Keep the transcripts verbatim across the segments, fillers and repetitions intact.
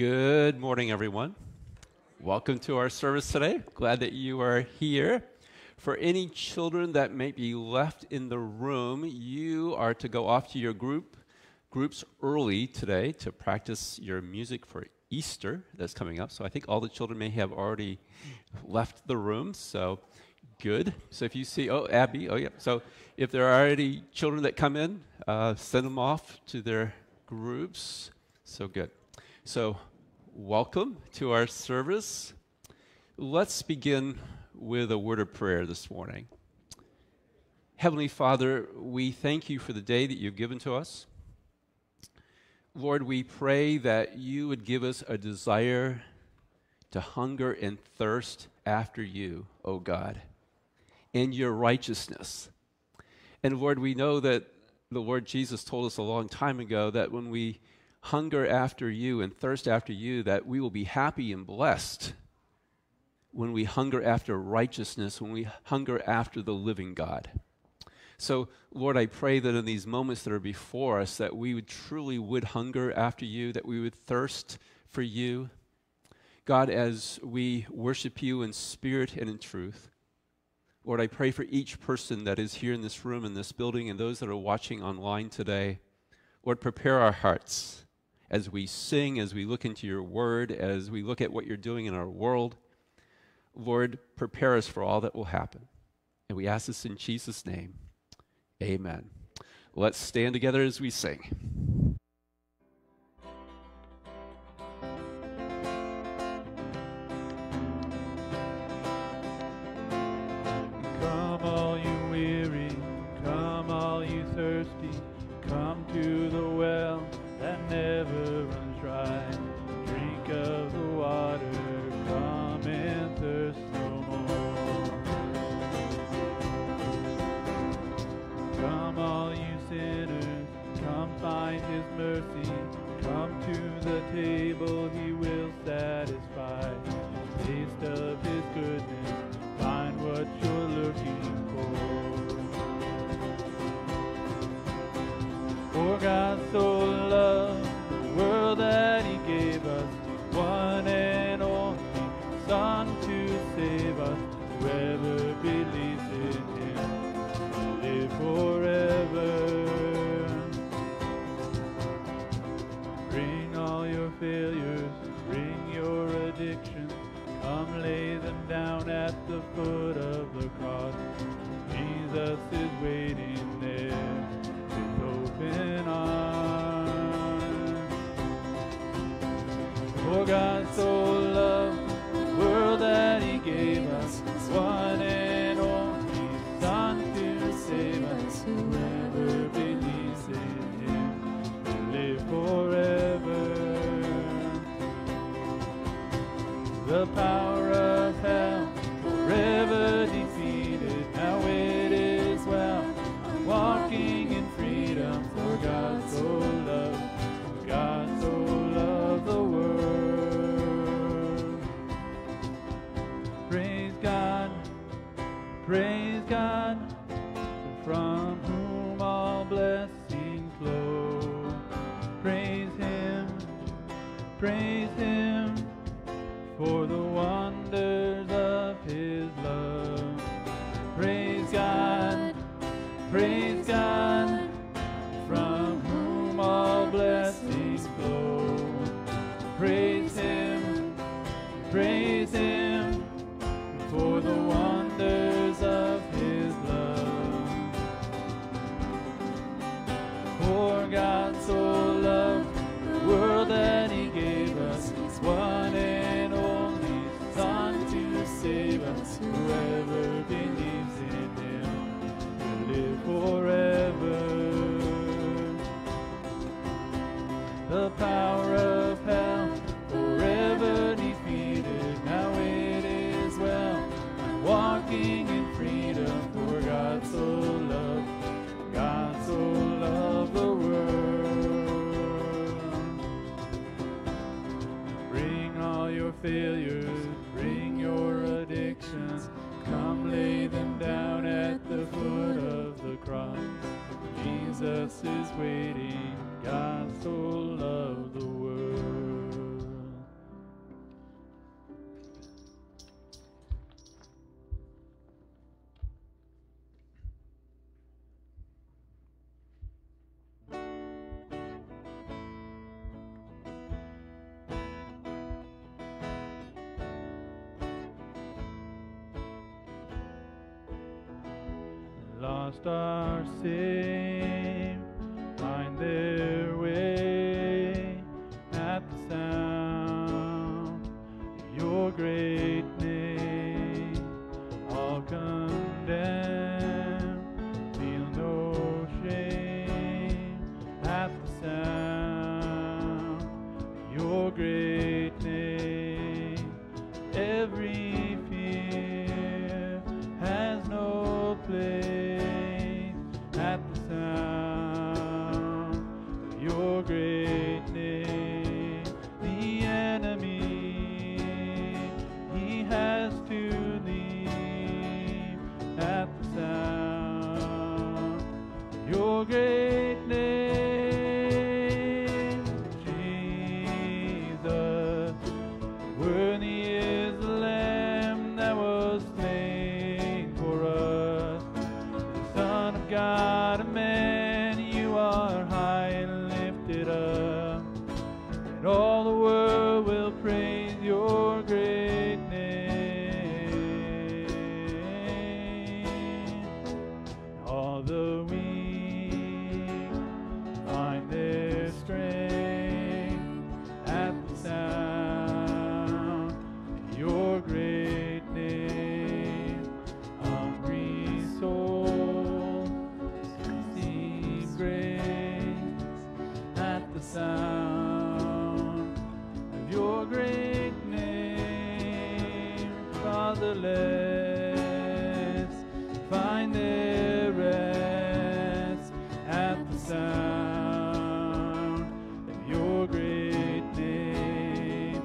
Good morning, everyone. Welcome to our service today. Glad that you are here. For any children that may be left in the room, you are to go off to your group groups early today to practice your music for Easter that's coming up. So I think all the children may have already left the room, so good. So if you see, oh, Abby, oh, yeah. So if there are any children that come in, uh, send them off to their groups. So good. So welcome to our service. Let's begin with a word of prayer this morning. Heavenly Father, we thank you for the day that you've given to us. Lord, we pray that you would give us a desire to hunger and thirst after you, O God, and your righteousness. And Lord, we know that the Lord Jesus told us a long time ago that when we hunger after you and thirst after you, that we will be happy and blessed when we hunger after righteousness, when we hunger after the living God. So, Lord, I pray that in these moments that are before us, that we would truly would hunger after you, that we would thirst for you. God, as we worship you in spirit and in truth, Lord, I pray for each person that is here in this room, in this building, and those that are watching online today. Lord, prepare our hearts as we sing, as we look into your word, as we look at what you're doing in our world. Lord, prepare us for all that will happen. And we ask this in Jesus' name. Amen. Let's stand together as we sing. Is waiting, God so loved the world. lost are saved, find their way at the sound of your great name. All condemned feel no shame at the sound of your great name. Every fear has no place at the sound of your great name. The enemy, he has to leave at the sound of your great name. Jesus, worthy is the Lamb that was slain for us, the Son of God and man. You are high and lifted up, and all the world will praise your great name. All the weak find their strength at the sound of your great name. Hungry souls receive grace at the sound of your great name. Fatherless find their rest at the sound of your great name.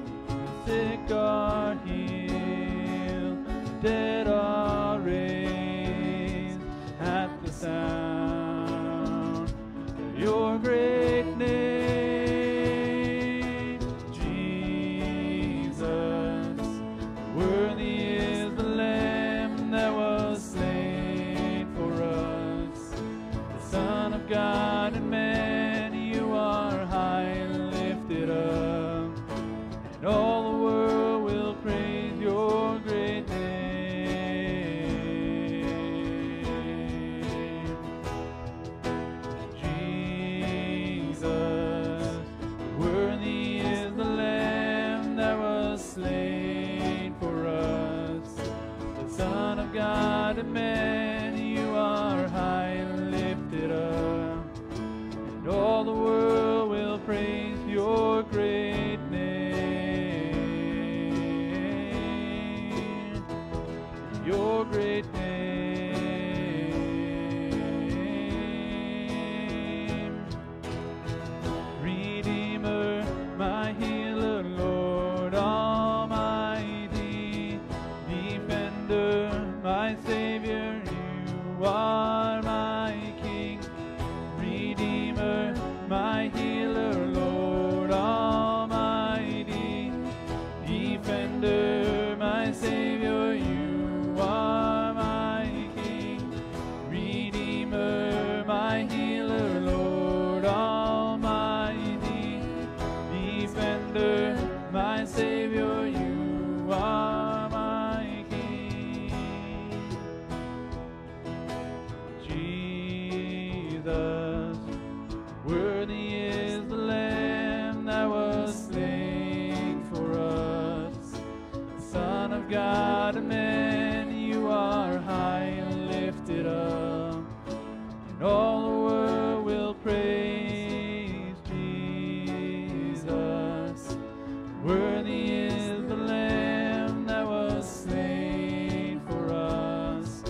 The sick are healed, the dead are raised at the sound of your great name. Jesus, worthy is the Lamb that was slain for us, the Son of God and man. You are high and lifted up, and all the world will praise your great name. Jesus, worthy is the Lamb that was slain for us, the Son of God and man. You are high and lifted up, and all the world will praise your great name. Your great name. Redeemer, my healer, Lord Almighty, defender, my Savior, you are my King. Redeemer, my healer, Lord Almighty, defender, my Savior, you are my King. Redeemer, my healer, Lord Almighty, defender, my Savior, you are my King. Jesus, worthy is the Lamb that was slain for us, the Son of God and man. You are high and lifted up, and all the world will praise Jesus. Worthy is the Lamb that was slain for us,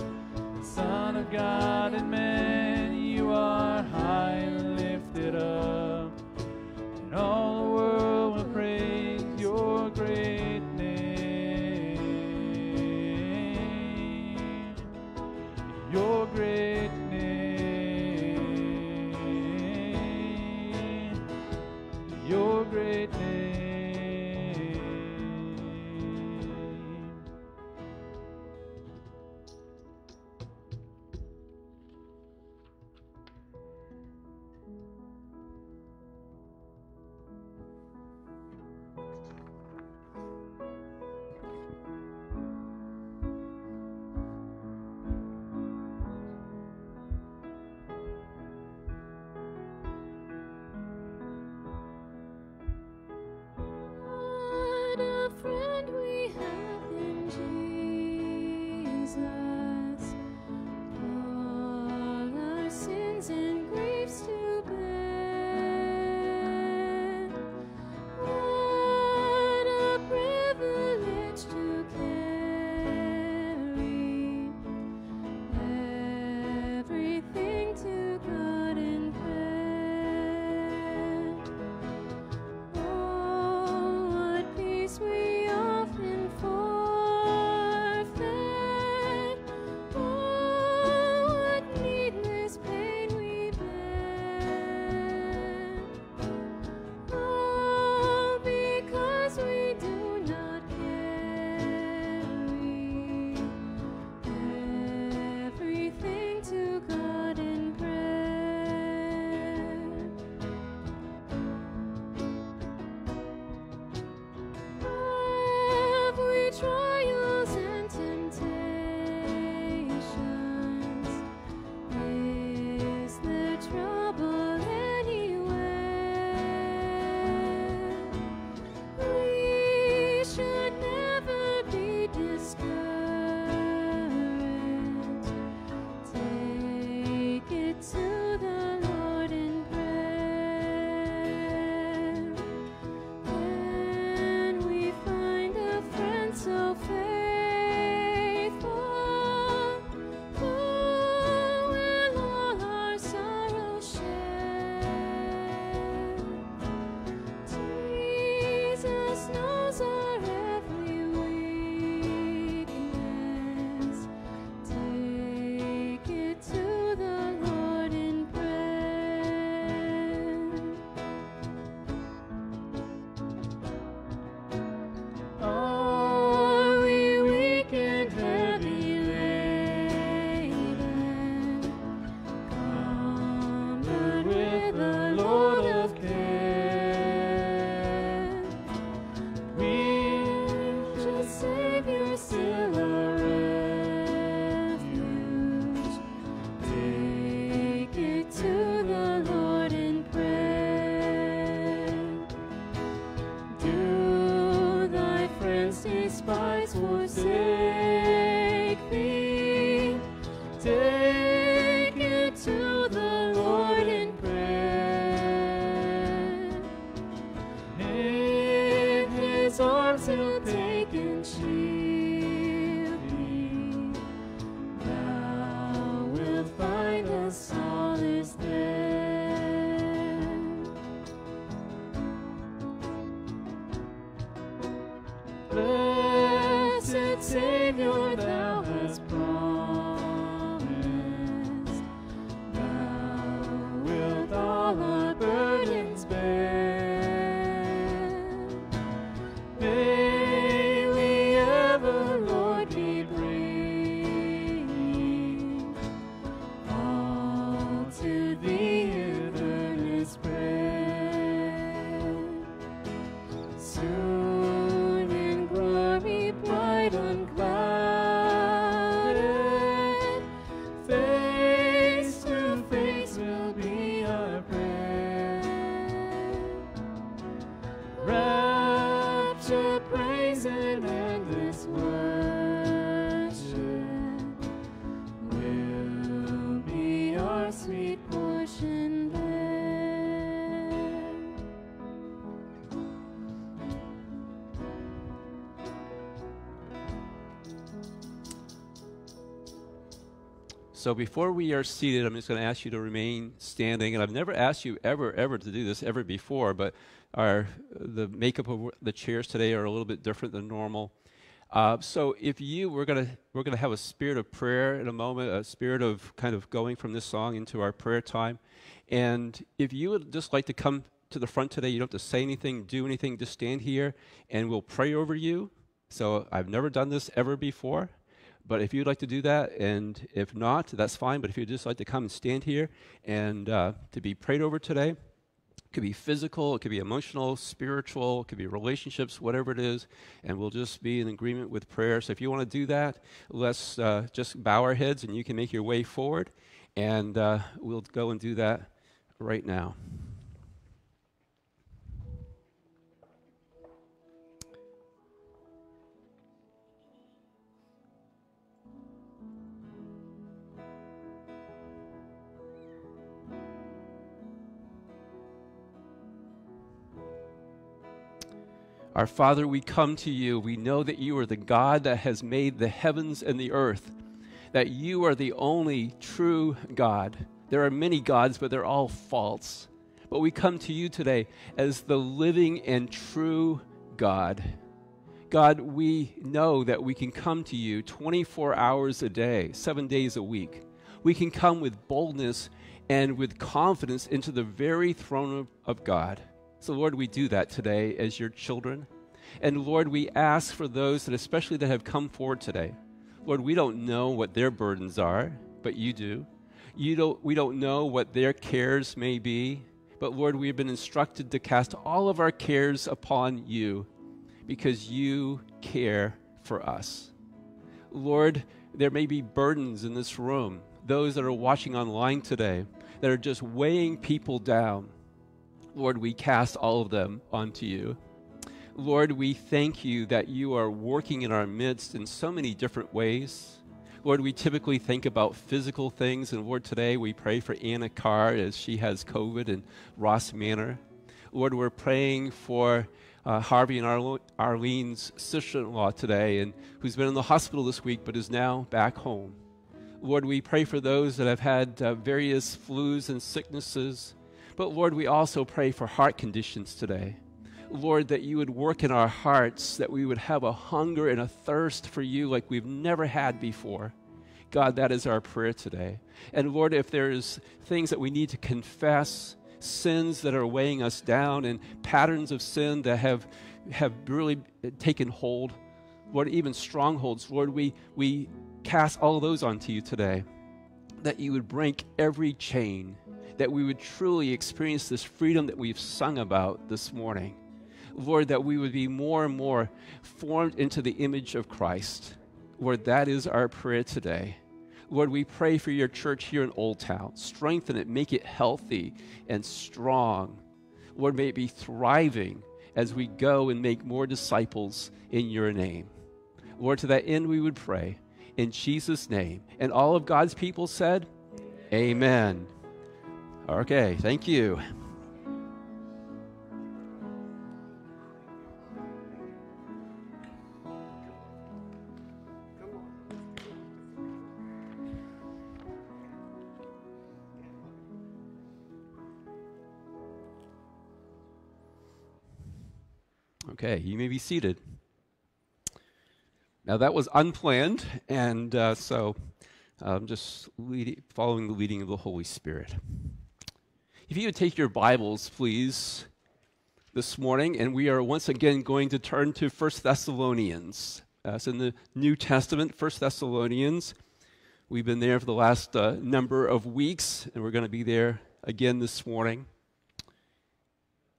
the Son of God and man. You are high and lifted up, and all the world will praise your great name. Your great name. Your great name. sweet portion there. So before we are seated, I'm just going to ask you to remain standing. And I've never asked you ever, ever to do this ever before, but our the makeup of the chairs today are a little bit different than normal. Uh, so if you, we're going to we're going to have a spirit of prayer in a moment, a spirit of kind of going from this song into our prayer time. And if you would just like to come to the front today, you don't have to say anything, do anything, just stand here, and we'll pray over you. So I've never done this ever before, but if you'd like to do that, and if not, that's fine. But if you'd just like to come and stand here and uh, to be prayed over today, it could be physical, it could be emotional, spiritual, it could be relationships, whatever it is, and we'll just be in agreement with prayer. So if you want to do that, let's uh, just bow our heads, and you can make your way forward, and uh, we'll go and do that right now. Our Father, we come to you. We know that you are the God that has made the heavens and the earth, that you are the only true God. There are many gods, but they're all false. But we come to you today as the living and true God. God, we know that we can come to you twenty-four hours a day, seven days a week. We can come with boldness and with confidence into the very throne of, of God. So, Lord, we do that today as your children. And, Lord, we ask for those that especially that have come forward today. Lord, we don't know what their burdens are, but you do. You don't, we don't know what their cares may be, but, Lord, we have been instructed to cast all of our cares upon you because you care for us. Lord, there may be burdens in this room, those that are watching online today, that are just weighing people down. Lord, we cast all of them onto you. Lord, we thank you that you are working in our midst in so many different ways. Lord, we typically think about physical things, and Lord, today we pray for Anna Carr as she has COVID in Ross Manor. Lord, we're praying for uh, Harvey and Arle Arlene's sister-in-law today, and who's been in the hospital this week but is now back home. Lord, we pray for those that have had uh, various flus and sicknesses. But, Lord, we also pray for heart conditions today. Lord, that you would work in our hearts, that we would have a hunger and a thirst for you like we've never had before. God, that is our prayer today. And, Lord, if there's things that we need to confess, sins that are weighing us down and patterns of sin that have, have really taken hold, Lord, even strongholds, Lord, we, we cast all those onto you today, that you would break every chain, that we would truly experience this freedom that we've sung about this morning. Lord, that we would be more and more formed into the image of Christ. Lord, that is our prayer today. Lord, we pray for your church here in Old Town. Strengthen it, make it healthy and strong. Lord, may it be thriving as we go and make more disciples in your name. Lord, to that end we would pray in Jesus' name. And all of God's people said, amen. Amen. Okay, thank you. Okay, you may be seated. Now that was unplanned, and uh, so I'm um, just lead following the leading of the Holy Spirit. If you would take your Bibles, please, this morning, and we are once again going to turn to First Thessalonians. Uh, it's in the New Testament, First Thessalonians. We've been there for the last uh, number of weeks, and we're going to be there again this morning.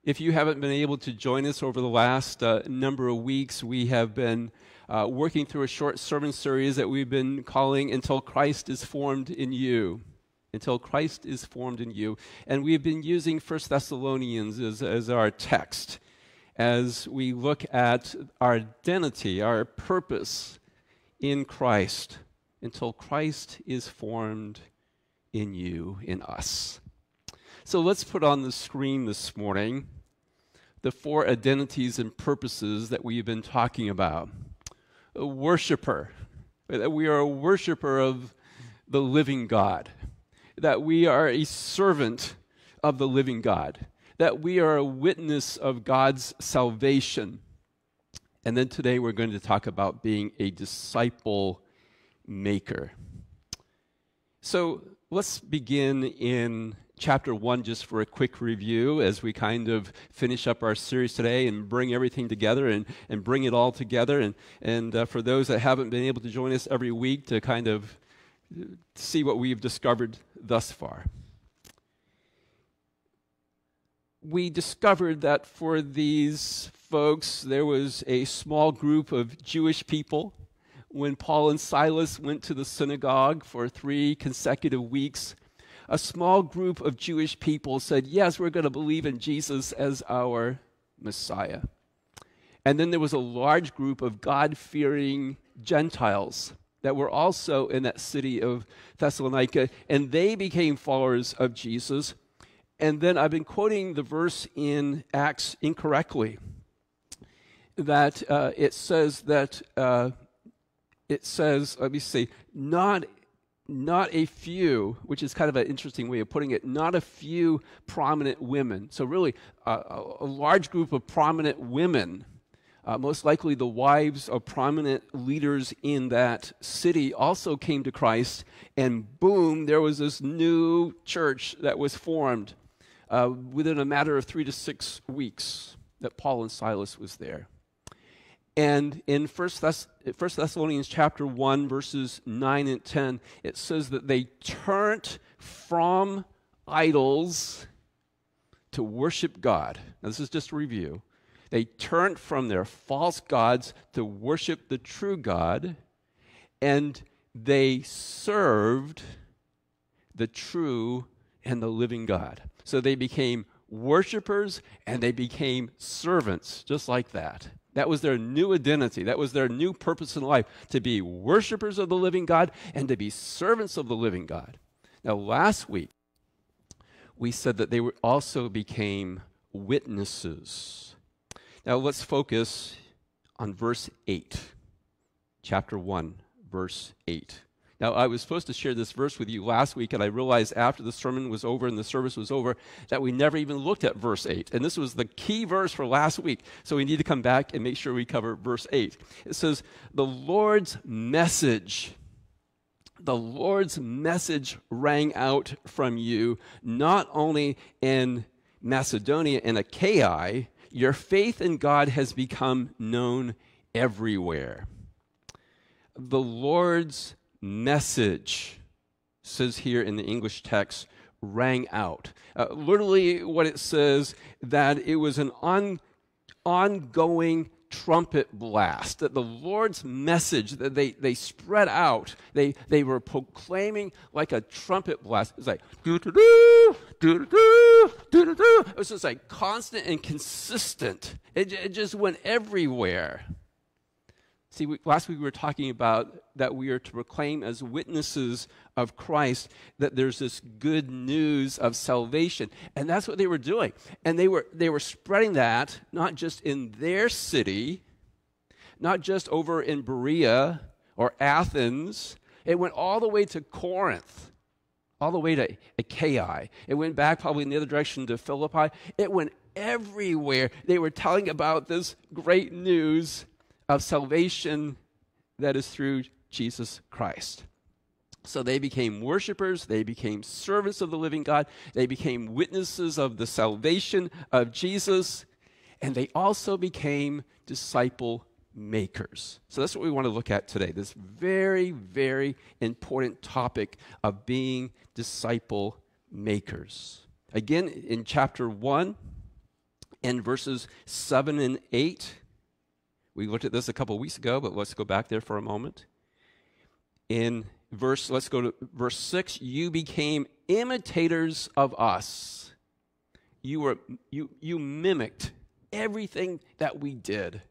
If you haven't been able to join us over the last uh, number of weeks, we have been uh, working through a short sermon series that we've been calling Until Christ is Formed in You. Until Christ is formed in you. And we've been using First Thessalonians as, as our text as we look at our identity, our purpose in Christ, until Christ is formed in you, in us. So let's put on the screen this morning the four identities and purposes that we've been talking about. A worshiper, that we are a worshiper of the living God, that we are a servant of the living God, that we are a witness of God's salvation. And then today we're going to talk about being a disciple maker. So let's begin in chapter one just for a quick review as we kind of finish up our series today and bring everything together and, and bring it all together. And, and uh, for those that haven't been able to join us every week to kind of see what we've discovered thus far. We discovered that for these folks, there was a small group of Jewish people. When Paul and Silas went to the synagogue for three consecutive weeks, a small group of Jewish people said, yes, we're going to believe in Jesus as our Messiah. And then there was a large group of God-fearing Gentiles that were also in that city of Thessalonica, and they became followers of Jesus. And then I've been quoting the verse in Acts incorrectly, that uh, it says that, uh, it says, let me see, not, not a few, which is kind of an interesting way of putting it, not a few prominent women. So really, uh, a large group of prominent women, uh, most likely the wives of prominent leaders in that city, also came to Christ, and boom, there was this new church that was formed uh, within a matter of three to six weeks that Paul and Silas was there. And in First Thessalonians chapter one, verses nine and ten, it says that they turned from idols to worship God. Now, this is just a review. They turned from their false gods to worship the true God, and they served the true and the living God. So they became worshipers, and they became servants, just like that. That was their new identity. That was their new purpose in life, to be worshipers of the living God and to be servants of the living God. Now, last week, we said that they were also became witnesses. Now, let's focus on verse eight, chapter one, verse eight. Now, I was supposed to share this verse with you last week, and I realized after the sermon was over and the service was over that we never even looked at verse eight. And this was the key verse for last week, so we need to come back and make sure we cover verse eight. It says, the Lord's message, the Lord's message rang out from you, not only in Macedonia and Achaia, your faith in God has become known everywhere. The Lord's message, says here in the English text, rang out. Uh, literally what it says, that it was an on, ongoing trumpet blast, that the Lord's message, that they, they spread out, they, they were proclaiming like a trumpet blast. It was like, doo-doo-doo, doo-doo-doo, doo-doo-doo. It was just like constant and consistent. It, it just went everywhere. See, we, last week we were talking about that we are to proclaim as witnesses of Christ that there's this good news of salvation, and that's what they were doing. And they were they were spreading that not just in their city, not just over in Berea or Athens. It went all the way to Corinth, all the way to Achaia. It went back probably in the other direction to Philippi. It went everywhere. They were telling about this great news of salvation that is through Jesus Christ. So they became worshipers, they became servants of the living God, they became witnesses of the salvation of Jesus, and they also became disciple makers. So that's what we want to look at today, this very, very important topic of being disciple makers. Again, in chapter one and verses seven and eight, we looked at this a couple of weeks ago, but let's go back there for a moment. In verse, let's go to verse six. You became imitators of us. You were you you mimicked everything that we did.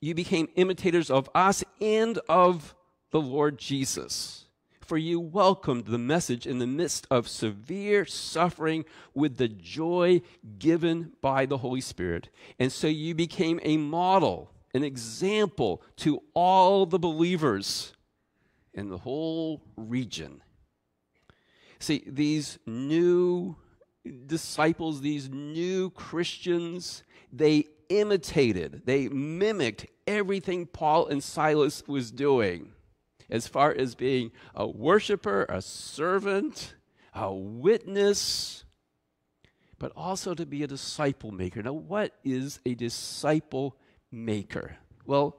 You became imitators of us and of the Lord Jesus. for you welcomed the message in the midst of severe suffering with the joy given by the Holy Spirit. And so you became a model, an example to all the believers in the whole region. See, these new disciples, these new Christians, they imitated, they mimicked everything Paul and Silas was doing as far as being a worshiper, a servant, a witness, but also to be a disciple maker. Now, what is a disciple maker? Well,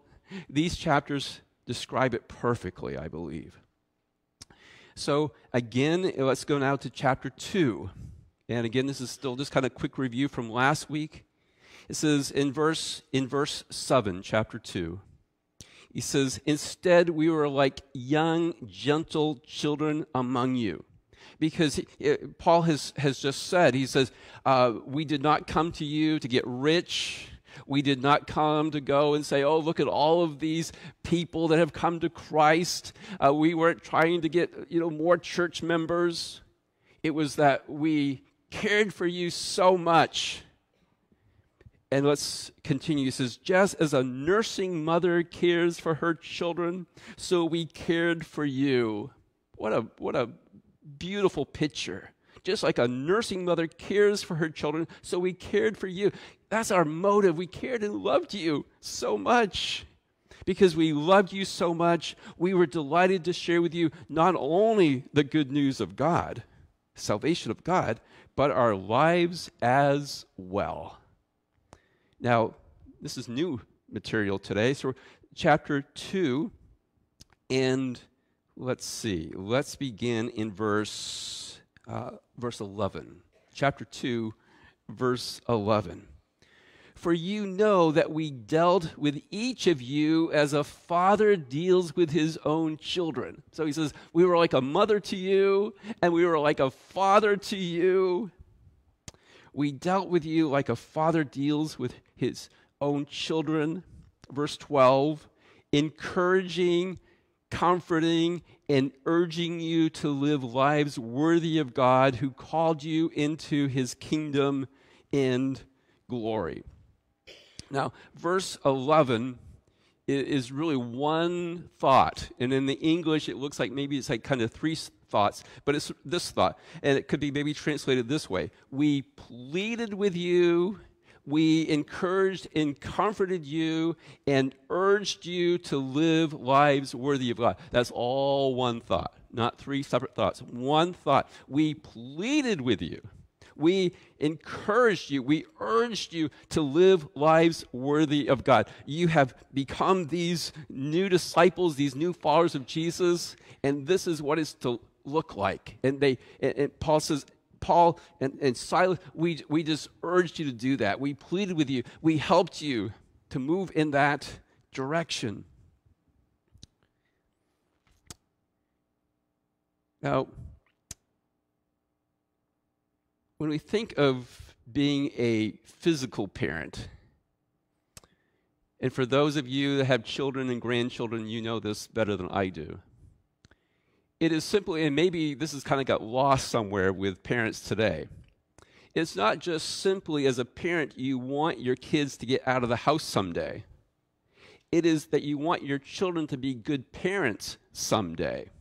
these chapters describe it perfectly, I believe. So again, let's go now to chapter two. And again, this is still just kind of a quick review from last week. It says in verse, in verse seven, chapter two, he says, "Instead we were like young, gentle children among you." Because he, it, Paul has, has just said, he says, uh, we did not come to you to get rich. We did not come to go and say, oh, look at all of these people that have come to Christ. Uh, we weren't trying to get, you know, more church members. It was that we cared for you so much. And let's continue. It says, just as a nursing mother cares for her children, so we cared for you. What a, what a beautiful picture. Just like a nursing mother cares for her children, so we cared for you. That's our motive. We cared and loved you so much. Because we loved you so much, we were delighted to share with you not only the good news of God, salvation of God, but our lives as well. Now, this is new material today, so chapter two, and let's see. Let's begin in verse... Uh, verse eleven, chapter two, verse eleven. "For you know that we dealt with each of you as a father deals with his own children." So he says, we were like a mother to you, and we were like a father to you. We dealt with you like a father deals with his own children. Verse twelve, "encouraging, comforting, and urging you to live lives worthy of God who called you into his kingdom and glory." Now, verse eleven is really one thought. And in the English, it looks like maybe it's like kind of three thoughts, but it's this thought. And it could be maybe translated this way. We pleaded with you, we encouraged and comforted you and urged you to live lives worthy of God. That's all one thought, not three separate thoughts. One thought. We pleaded with you. We encouraged you. We urged you to live lives worthy of God. You have become these new disciples, these new followers of Jesus, and this is what it's to look like. And, they, and, and Paul says, Paul and, and Silas, we, we just urged you to do that. We pleaded with you. We helped you to move in that direction. Now, when we think of being a physical parent, and for those of you that have children and grandchildren, you know this better than I do. It is simply, and maybe this has kind of got lost somewhere with parents today, it's not just simply as a parent you want your kids to get out of the house someday. It is that you want your children to be good parents someday.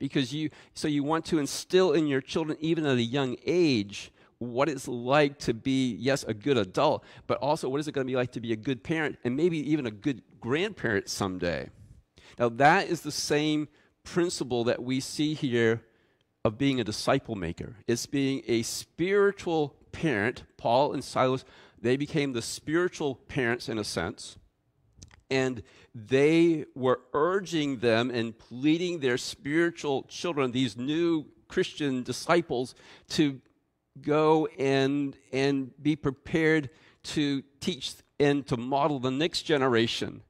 Because you, so you want to instill in your children, even at a young age, what it's like to be, yes, a good adult, but also what is it going to be like to be a good parent and maybe even a good grandparent someday. Now that is the same principle that we see here of being a disciple maker. It's being a spiritual parent. Paul and Silas, they became the spiritual parents in a sense, and they were urging them and pleading their spiritual children, these new Christian disciples, to go and, and be prepared to teach and to model the next generation.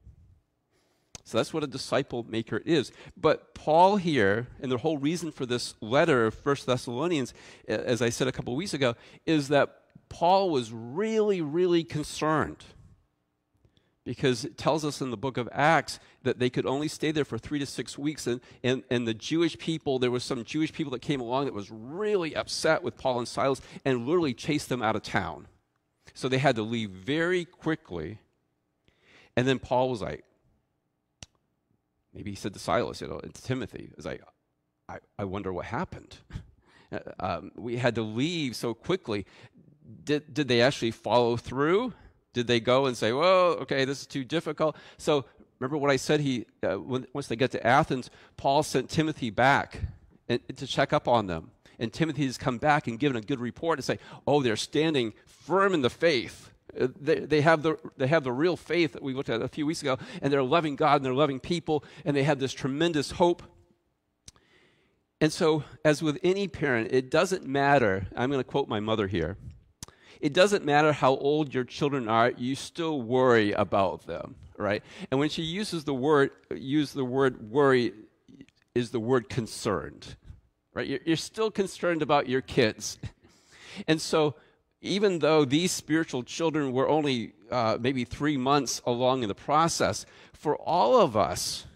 So that's what a disciple maker is. But Paul here, and the whole reason for this letter of First Thessalonians, as I said a couple weeks ago, is that Paul was really, really concerned because it tells us in the book of Acts that they could only stay there for three to six weeks. And, and, and the Jewish people, there was some Jewish people that came along that was really upset with Paul and Silas and literally chased them out of town. So they had to leave very quickly. And then Paul was like, maybe he said to Silas, you know, it's Timothy. It's like, I, I wonder what happened. um, we had to leave so quickly. Did, did they actually follow through? Did they go and say, well, okay, this is too difficult? So remember what I said, he, uh, when, once they got to Athens, Paul sent Timothy back and, to check up on them. And Timothy has come back and given a good report and say, oh, they're standing firm in the faith. They, they, have the, they have the real faith that we looked at a few weeks ago, and they're loving God and they're loving people, and they have this tremendous hope. And so, as with any parent, it doesn't matter, I'm going to quote my mother here, it doesn't matter how old your children are, you still worry about them, right? And when she uses the word, use the word worry, is the word concerned, right? You're, you're still concerned about your kids. And so even though these spiritual children were only uh, maybe three months along in the process, for all of us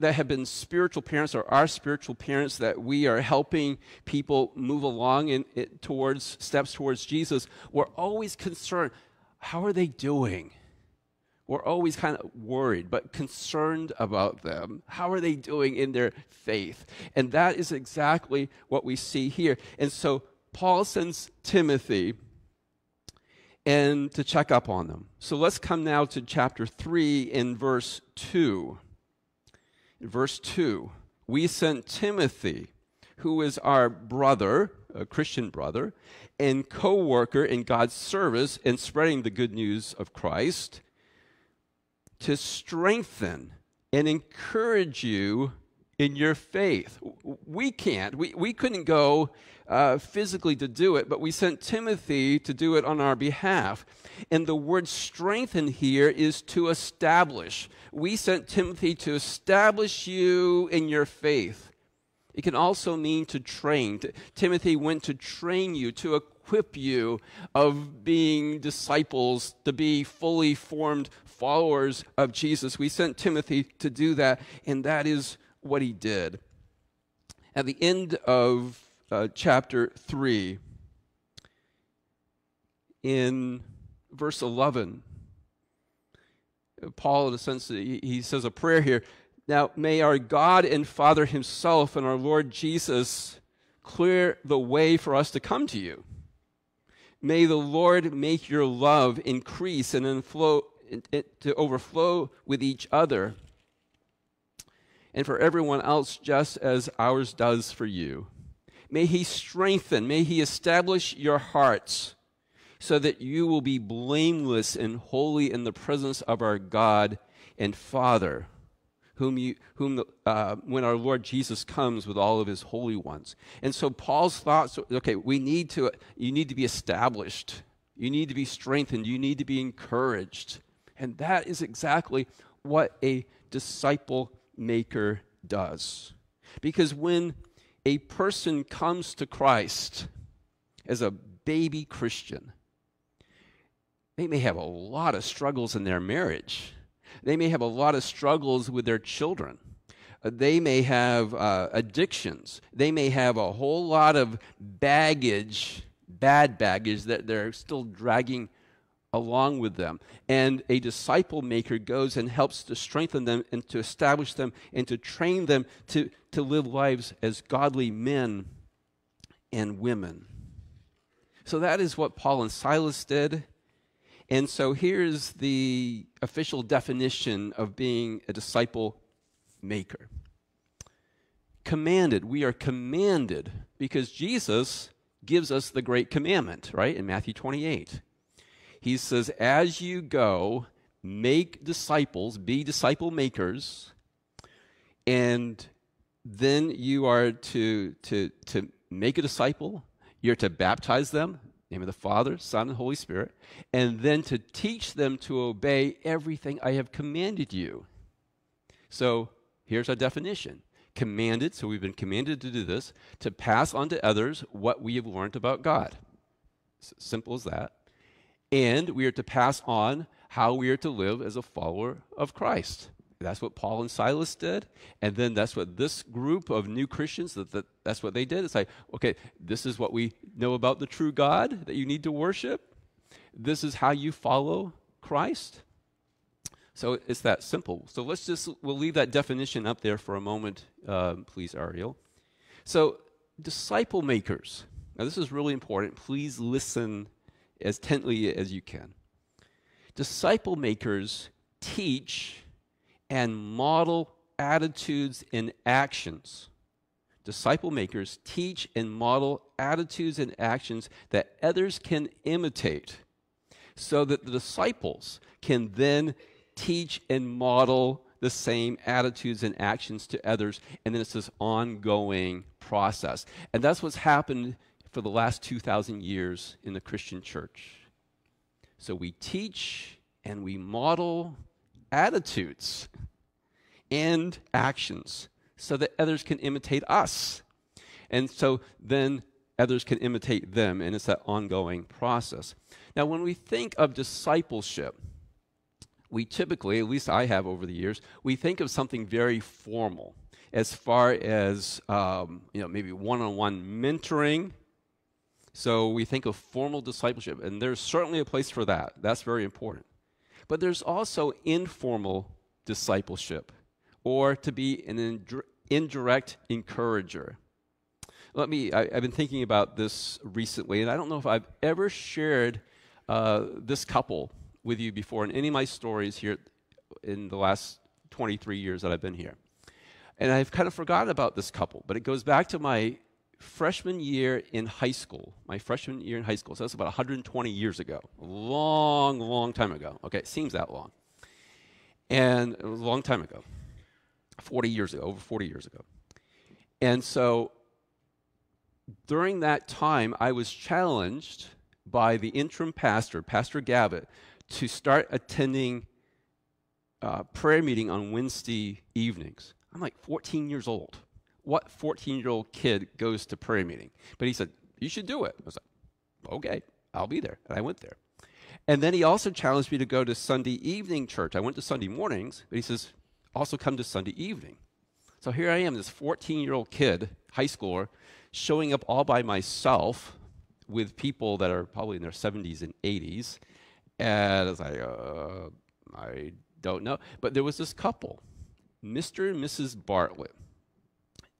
that have been spiritual parents or are spiritual parents, that we are helping people move along in it towards steps towards Jesus, we're always concerned. How are they doing? We're always kind of worried, but concerned about them. How are they doing in their faith? And that is exactly what we see here. And so Paul sends Timothy and to check up on them. So let's come now to chapter three in verse two. Verse two, we sent Timothy, who is our brother, a Christian brother, and co-worker in God's service in spreading the good news of Christ, to strengthen and encourage you in your faith. We can't. We, we couldn't go uh, physically to do it, but we sent Timothy to do it on our behalf. And the word strengthen here is to establish. We sent Timothy to establish you in your faith. It can also mean to train. Timothy went to train you, to equip you of being disciples, to be fully formed followers of Jesus. We sent Timothy to do that, and that is what he did. At the end of uh, chapter three, in verse eleven, Paul, in a sense, he, he says a prayer here. Now, may our God and Father himself and our Lord Jesus clear the way for us to come to you. May the Lord make your love increase and inflow, to overflow with each other, and for everyone else, just as ours does for you. May he strengthen, may he establish your hearts, so that you will be blameless and holy in the presence of our God and Father, whom you, whom the, uh, when our Lord Jesus comes with all of his holy ones. And so Paul's thoughts, okay, we need to, you need to be established, you need to be strengthened, you need to be encouraged. And that is exactly what a disciple maker does. Because when a person comes to Christ as a baby Christian, they may have a lot of struggles in their marriage. They may have a lot of struggles with their children. They may have uh, addictions. They may have a whole lot of baggage, bad baggage, that they're still dragging along with them. And a disciple maker goes and helps to strengthen them and to establish them and to train them to, to live lives as godly men and women. So that is what Paul and Silas did. And so here's the official definition of being a disciple maker. Commanded. We are commanded because Jesus gives us the great commandment, right? In Matthew twenty-eight. He says, as you go, make disciples, be disciple makers, and then you are to, to, to make a disciple, you're to baptize them, in the name of the Father, Son, and Holy Spirit, and then to teach them to obey everything I have commanded you. So here's our definition. Commanded, so we've been commanded to do this, to pass on to others what we have learned about God. Simple as that. And we are to pass on how we are to live as a follower of Christ. That's what Paul and Silas did, and then that's what this group of new Christians, that, that that's what they did. It's like, okay, this is what we know about the true God that you need to worship. This is how you follow Christ. So it's that simple. So let's just, we'll leave that definition up there for a moment, um, please, Ariel. So disciple makers. Now this is really important. Please listen as intently as you can. Disciple makers teach and model attitudes and actions. Disciple makers teach and model attitudes and actions that others can imitate, so that the disciples can then teach and model the same attitudes and actions to others, and then it's this ongoing process. And that's what's happened for the last two thousand years in the Christian church. So we teach and we model attitudes and actions so that others can imitate us. And so then others can imitate them, and it's that ongoing process. Now, when we think of discipleship, we typically, at least I have over the years, we think of something very formal as far as, um, you know, maybe one-on-one mentoring. So we think of formal discipleship, and there's certainly a place for that. That's very important. But there's also informal discipleship, or to be an ind- indirect encourager. Let me, I, I've been thinking about this recently, and I don't know if I've ever shared uh, this couple with you before in any of my stories here in the last twenty-three years that I've been here. And I've kind of forgotten about this couple, but it goes back to my freshman year in high school, my freshman year in high school. So that's about one hundred twenty years ago, a long, long time ago. Okay, it seems that long. And it was a long time ago, forty years ago, over forty years ago. And so during that time, I was challenged by the interim pastor, Pastor Gabbett, to start attending uh, prayer meeting on Wednesday evenings. I'm like fourteen years old. What fourteen-year-old kid goes to prayer meeting? But he said, you should do it. I was like, okay, I'll be there. And I went there. And then he also challenged me to go to Sunday evening church. I went to Sunday mornings, but he says, also come to Sunday evening. So here I am, this fourteen-year-old kid, high schooler, showing up all by myself with people that are probably in their seventies and eighties. And I was like, uh, I don't know. But there was this couple, Mister and Missus Bartlett,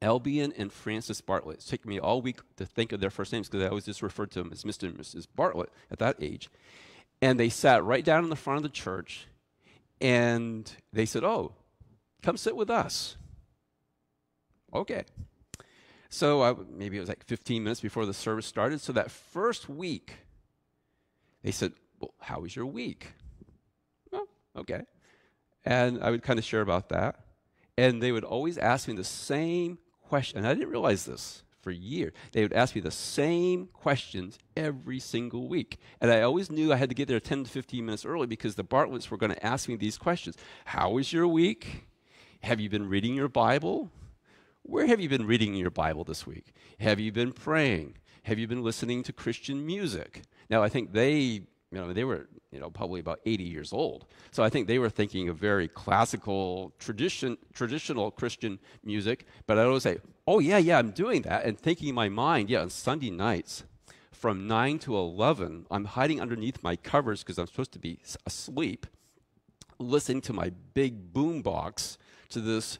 Albion and Francis Bartlett. It's taken me all week to think of their first names because I always just referred to them as Mister and Missus Bartlett at that age. And they sat right down in the front of the church, and they said, oh, come sit with us. Okay. So I, maybe it was like fifteen minutes before the service started. So that first week, they said, well, how was your week? Well, okay. And I would kind of share about that. And they would always ask me the same question. And I didn't realize this for years. They would ask me the same questions every single week. And I always knew I had to get there ten to fifteen minutes early because the Bartletts were going to ask me these questions. How was your week? Have you been reading your Bible? Where have you been reading your Bible this week? Have you been praying? Have you been listening to Christian music? Now, I think they... You know, they were, you know, probably about eighty years old. So I think they were thinking of very classical, tradition, traditional Christian music. But I always say, oh, yeah, yeah, I'm doing that. And thinking in my mind, yeah, on Sunday nights from nine to eleven, I'm hiding underneath my covers because I'm supposed to be asleep, listening to my big boom box to this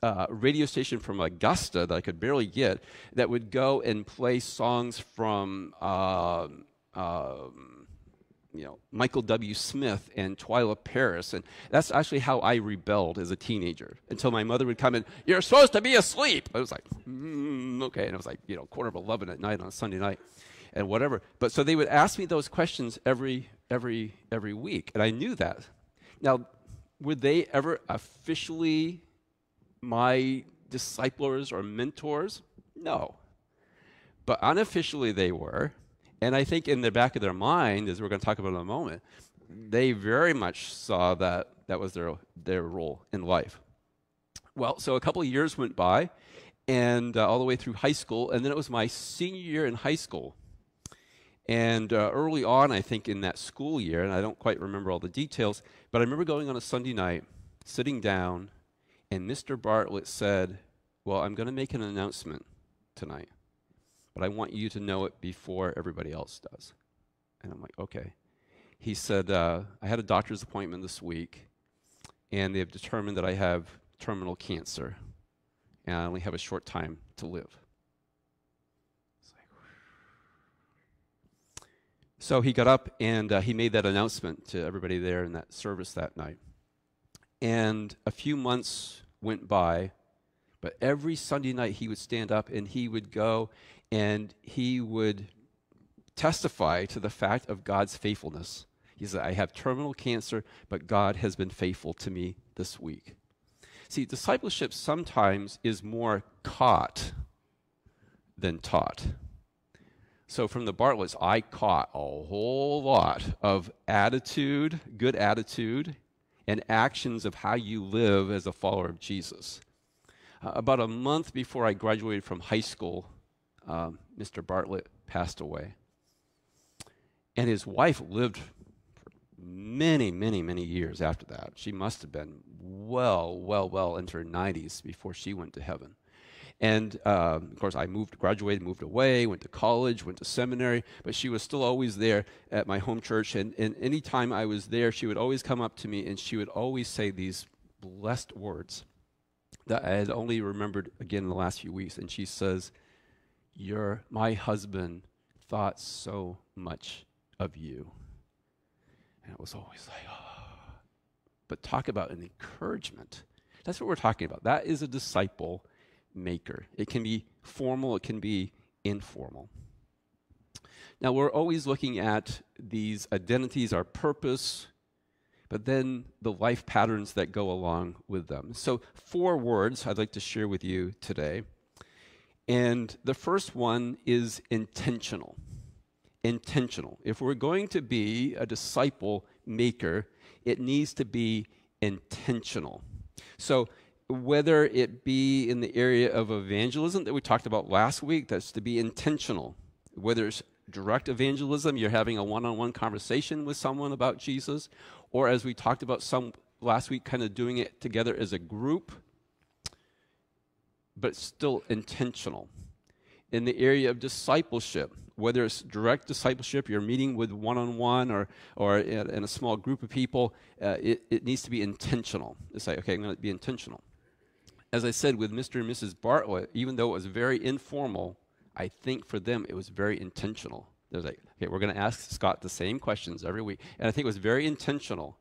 uh, radio station from Augusta that I could barely get that would go and play songs from... Uh, um, you know, Michael W. Smith and Twyla Paris, and that's actually how I rebelled as a teenager, until my mother would come in, you're supposed to be asleep! I was like, mm, okay, and it was like, you know, quarter of eleven at night on a Sunday night, and whatever. But so they would ask me those questions every, every, every week, and I knew that. Now, were they ever officially my disciplers or mentors? No. But unofficially they were. And I think in the back of their mind, as we're going to talk about in a moment, they very much saw that that was their, their role in life. Well, so a couple of years went by, and uh, all the way through high school, and then it was my senior year in high school. And uh, early on, I think, in that school year, and I don't quite remember all the details, but I remember going on a Sunday night, sitting down, and Mister Bartlett said, well, I'm going to make an announcement tonight, but I want you to know it before everybody else does. And I'm like, okay. He said, uh, I had a doctor's appointment this week, and they have determined that I have terminal cancer, and I only have a short time to live. So he got up, and uh, he made that announcement to everybody there in that service that night. And a few months went by, but every Sunday night he would stand up, and he would go, and he would testify to the fact of God's faithfulness. He said, I have terminal cancer, but God has been faithful to me this week. See, discipleship sometimes is more caught than taught. So from the Bartletts, I caught a whole lot of attitude, good attitude, and actions of how you live as a follower of Jesus. Uh, about a month before I graduated from high school, um, Mister Bartlett passed away. And his wife lived for many, many, many years after that. She must have been well, well, well into her nineties before she went to heaven. And, uh, of course, I moved, graduated, moved away, went to college, went to seminary, but she was still always there at my home church. And, and any time I was there, she would always come up to me, and she would always say these blessed words that I had only remembered again in the last few weeks. And she says, "Your, my husband thought so much of you." And it was always like, oh. But talk about an encouragement. That's what we're talking about. That is a disciple maker. It can be formal, it can be informal. Now, we're always looking at these identities, our purpose, but then the life patterns that go along with them. So four words I'd like to share with you today. And the first one is intentional. Intentional. If we're going to be a disciple maker, it needs to be intentional. So whether it be in the area of evangelism that we talked about last week, that's to be intentional. Whether it's direct evangelism, you're having a one-on-one conversation with someone about Jesus, or as we talked about some last week, kind of doing it together as a group, but still intentional. In the area of discipleship, whether it's direct discipleship, you're meeting with one-on-one or, or in a small group of people, uh, it, it needs to be intentional. It's like, okay, I'm going to be intentional. As I said, with Mister and Missus Bartlett, even though it was very informal, I think for them it was very intentional. They're like, okay, we're going to ask Scott the same questions every week. And I think it was very intentional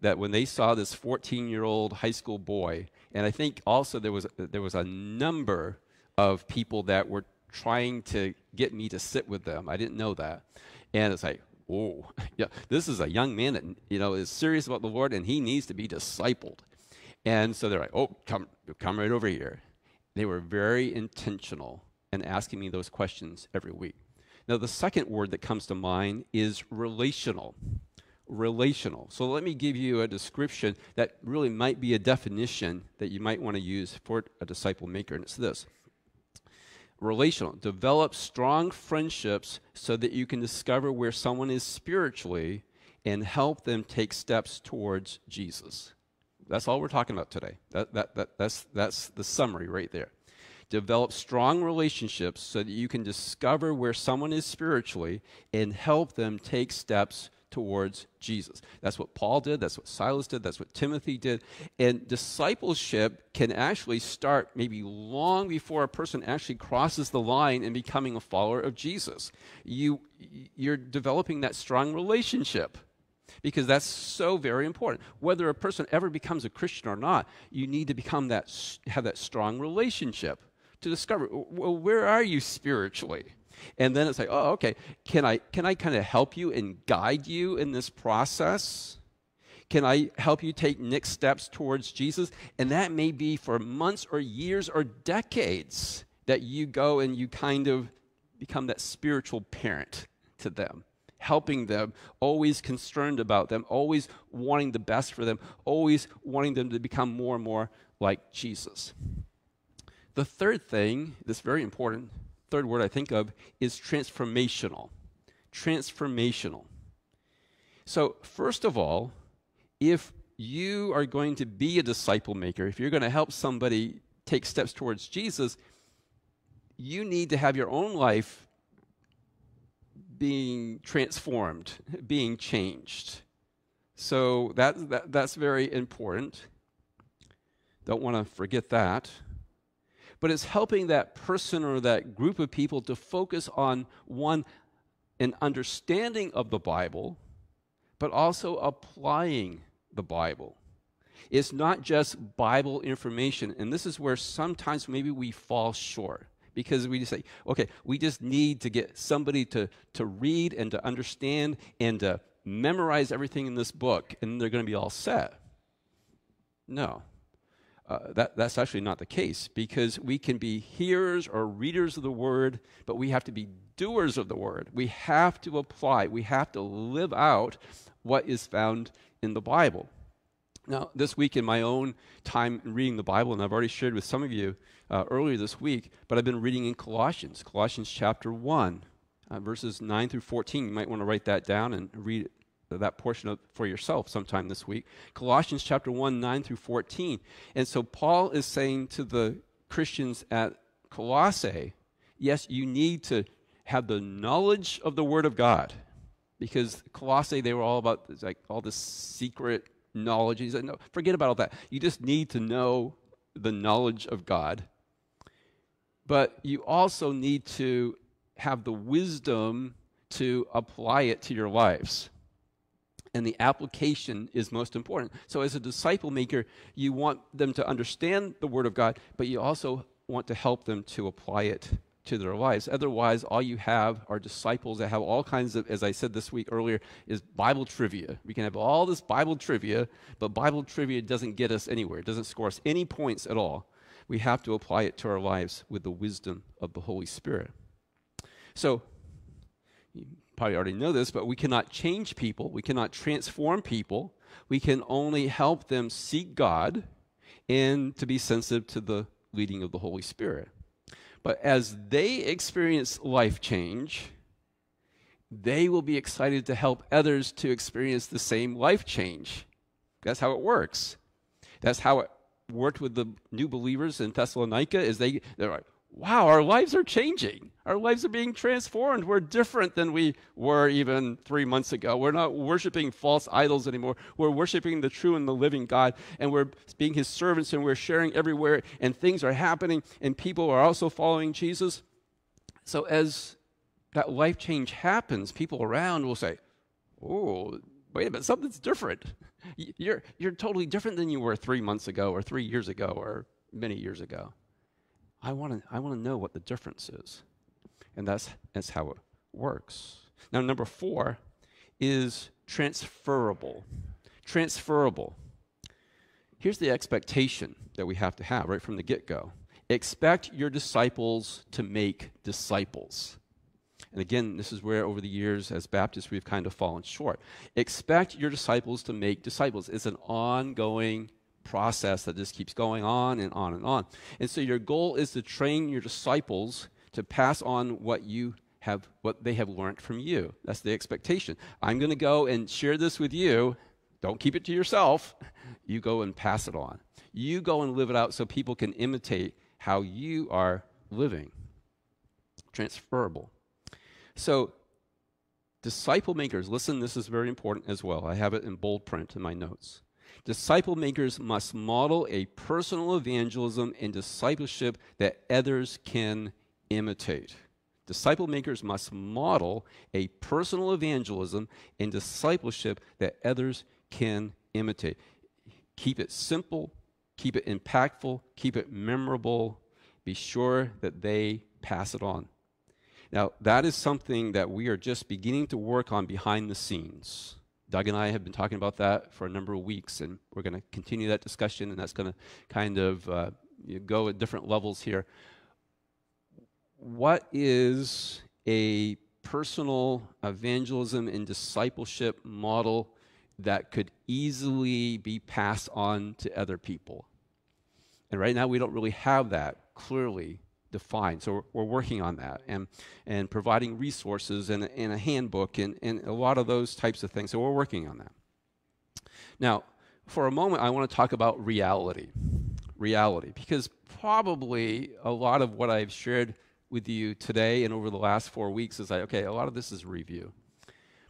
that when they saw this fourteen-year-old high school boy, and I think also there was, there was a number of people that were trying to get me to sit with them. I didn't know that. And it's like, oh, yeah, this is a young man that, you know, is serious about the Lord, and he needs to be discipled. And so they're like, oh, come, come right over here. They were very intentional in asking me those questions every week. Now, the second word that comes to mind is relational. Relational. So let me give you a description that really might be a definition that you might want to use for a disciple maker, and it's this. Relational. Develop strong friendships so that you can discover where someone is spiritually and help them take steps towards Jesus. That's all we're talking about today. That, that, that, that's, that's the summary right there. Develop strong relationships so that you can discover where someone is spiritually and help them take steps towards Jesus. That's what Paul did. That's what Silas did. That's what Timothy did. And discipleship can actually start maybe long before a person actually crosses the line in becoming a follower of Jesus. You, you're developing that strong relationship, because that's so very important. Whether a person ever becomes a Christian or not, you need to become that, have that strong relationship to discover, well, where are you spiritually? And then it's like, oh, okay, can I, can I kind of help you and guide you in this process? Can I help you take next steps towards Jesus? And that may be for months or years or decades that you go and you kind of become that spiritual parent to them, helping them, always concerned about them, always wanting the best for them, always wanting them to become more and more like Jesus. The third thing, this very important third word I think of, is transformational. transformational. So first of all, if you are going to be a disciple maker, if you're going to help somebody take steps towards Jesus, you need to have your own life being transformed, being changed. So that, that that's very important. Don't want to forget that. But it's helping that person or that group of people to focus on, one, an understanding of the Bible, but also applying the Bible. It's not just Bible information. And this is where sometimes maybe we fall short, because we just say, okay, we just need to get somebody to, to read and to understand and to memorize everything in this book, and they're going to be all set. No. Uh, that, that's actually not the case, because we can be hearers or readers of the Word, but we have to be doers of the Word. We have to apply. We have to live out what is found in the Bible. Now, this week in my own time reading the Bible, and I've already shared with some of you uh, earlier this week, but I've been reading in Colossians, Colossians chapter one, uh, verses nine through fourteen. You might want to write that down and read that portion of, for yourself sometime this week. Colossians chapter one, nine through fourteen. And so Paul is saying to the Christians at Colossae, yes, you need to have the knowledge of the Word of God, because Colossae, they were all about like all this secret knowledge. He said, no, forget about all that. You just need to know the knowledge of God. But you also need to have the wisdom to apply it to your lives. And the application is most important. So as a disciple maker, you want them to understand the Word of God, but you also want to help them to apply it to their lives. Otherwise, all you have are disciples that have all kinds of, as I said this week earlier, is Bible trivia. We can have all this Bible trivia, but Bible trivia doesn't get us anywhere. It doesn't score us any points at all. We have to apply it to our lives with the wisdom of the Holy Spirit. So, you probably already know this, but we cannot change people. We cannot transform people. We can only help them seek God and to be sensitive to the leading of the Holy Spirit. But as they experience life change, they will be excited to help others to experience the same life change. That's how it works. That's how it worked with the new believers in Thessalonica. Is they, they're like, wow, our lives are changing. Our lives are being transformed. We're different than we were even three months ago. We're not worshiping false idols anymore. We're worshiping the true and the living God, and we're being His servants, and we're sharing everywhere, and things are happening, and people are also following Jesus. So as that life change happens, people around will say, oh, wait a minute, something's different. You're, you're totally different than you were three months ago or three years ago or many years ago. I want to I want to know what the difference is. And that's, that's how it works. Now, number four is transferable. Transferable. Here's the expectation that we have to have right from the get-go. Expect your disciples to make disciples. And again, this is where over the years as Baptists we've kind of fallen short. Expect your disciples to make disciples. It's an ongoing process that just keeps going on and on and on. And so your goal is to train your disciples to pass on what you have, what they have learned from you. That's the expectation. I'm going to go and share this with you. Don't keep it to yourself. You go and pass it on. You go and live it out so people can imitate how you are living. Transferable. So disciple makers, listen, this is very important as well. I have it in bold print in my notes. Disciple makers must model a personal evangelism and discipleship that others can imitate. Disciple makers must model a personal evangelism and discipleship that others can imitate. Keep it simple, keep it impactful, keep it memorable. Be sure that they pass it on. Now, that is something that we are just beginning to work on behind the scenes. Doug and I have been talking about that for a number of weeks, and we're going to continue that discussion, and that's going to kind of uh, you go at different levels here. What is a personal evangelism and discipleship model that could easily be passed on to other people? And right now we don't really have that clearly define. So we're working on that and, and providing resources and, and a handbook and, and a lot of those types of things. So we're working on that. Now, for a moment, I want to talk about reality. Reality, because probably a lot of what I've shared with you today and over the last four weeks is like, okay, a lot of this is review.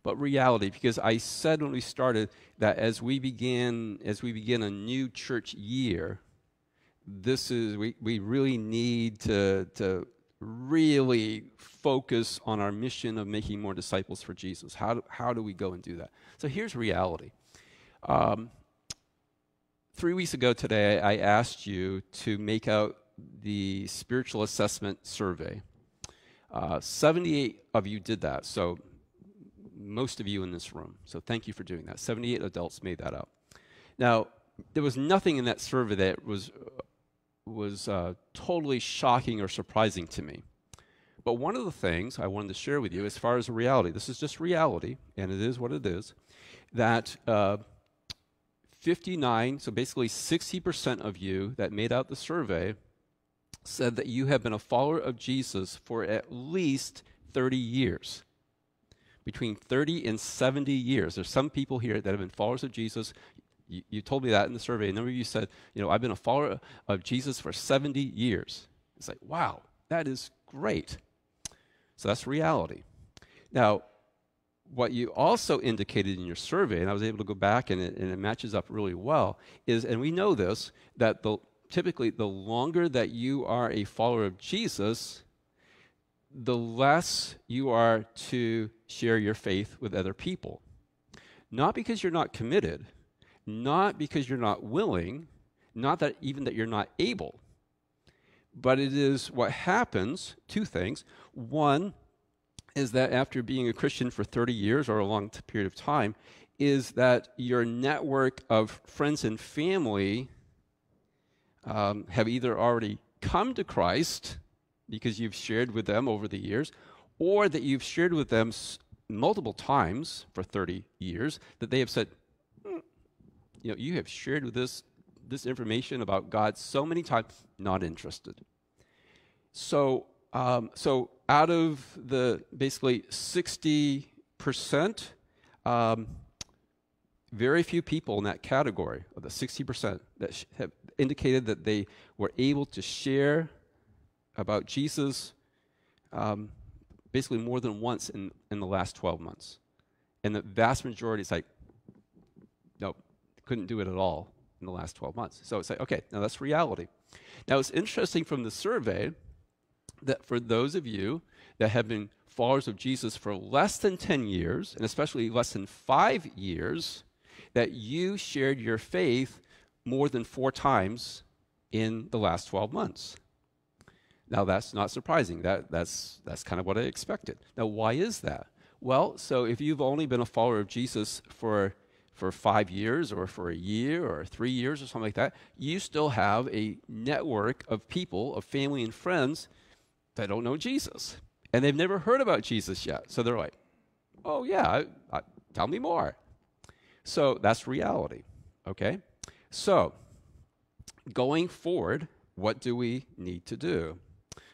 But reality, because I said when we started that as we begin, as we begin a new church year, this is, we, we really need to, to really focus on our mission of making more disciples for Jesus. How do, how do we go and do that? So here's reality. Um, three weeks ago today, I asked you to make out the spiritual assessment survey. Uh, seventy-eight of you did that, so most of you in this room. So thank you for doing that. seventy-eight adults made that up. Now, there was nothing in that survey that was, was uh, totally shocking or surprising to me. But one of the things I wanted to share with you as far as reality, this is just reality, and it is what it is, that uh, fifty-nine, so basically sixty percent of you that made out the survey said that you have been a follower of Jesus for at least thirty years. Between thirty and seventy years. There's some people here that have been followers of Jesus. You, you told me that in the survey. A number of you said, you know, I've been a follower of Jesus for seventy years. It's like, wow, that is great. So that's reality. Now, what you also indicated in your survey, and I was able to go back and it, and it matches up really well, is, and we know this, that the, typically the longer that you are a follower of Jesus, the less you are to share your faith with other people. Not because you're not committed, not because you're not willing, not that even that you're not able, but it is what happens, two things. One is that after being a Christian for thirty years or a long period of time, is that your network of friends and family um, have either already come to Christ because you've shared with them over the years, or that you've shared with them multiple times for thirty years, that they have said, mm, you know, you have shared with this, this information about God so many times, not interested. So, um, so out of the basically sixty percent, um, very few people in that category of the sixty percent that sh have indicated that they were able to share about Jesus um, basically more than once in, in the last twelve months. And the vast majority is like, nope, couldn't do it at all in the last twelve months. So it's like, okay, now that's reality. Now it's interesting from the survey that for those of you that have been followers of Jesus for less than ten years, and especially less than five years, that you shared your faith more than four times in the last twelve months. Now, that's not surprising. That, that's, that's kind of what I expected. Now, why is that? Well, so if you've only been a follower of Jesus for, for five years or for a year or three years or something like that, you still have a network of people, of family and friends that don't know Jesus. And they've never heard about Jesus yet. So they're like, oh, yeah, I, I, tell me more. So that's reality, okay? So going forward, what do we need to do?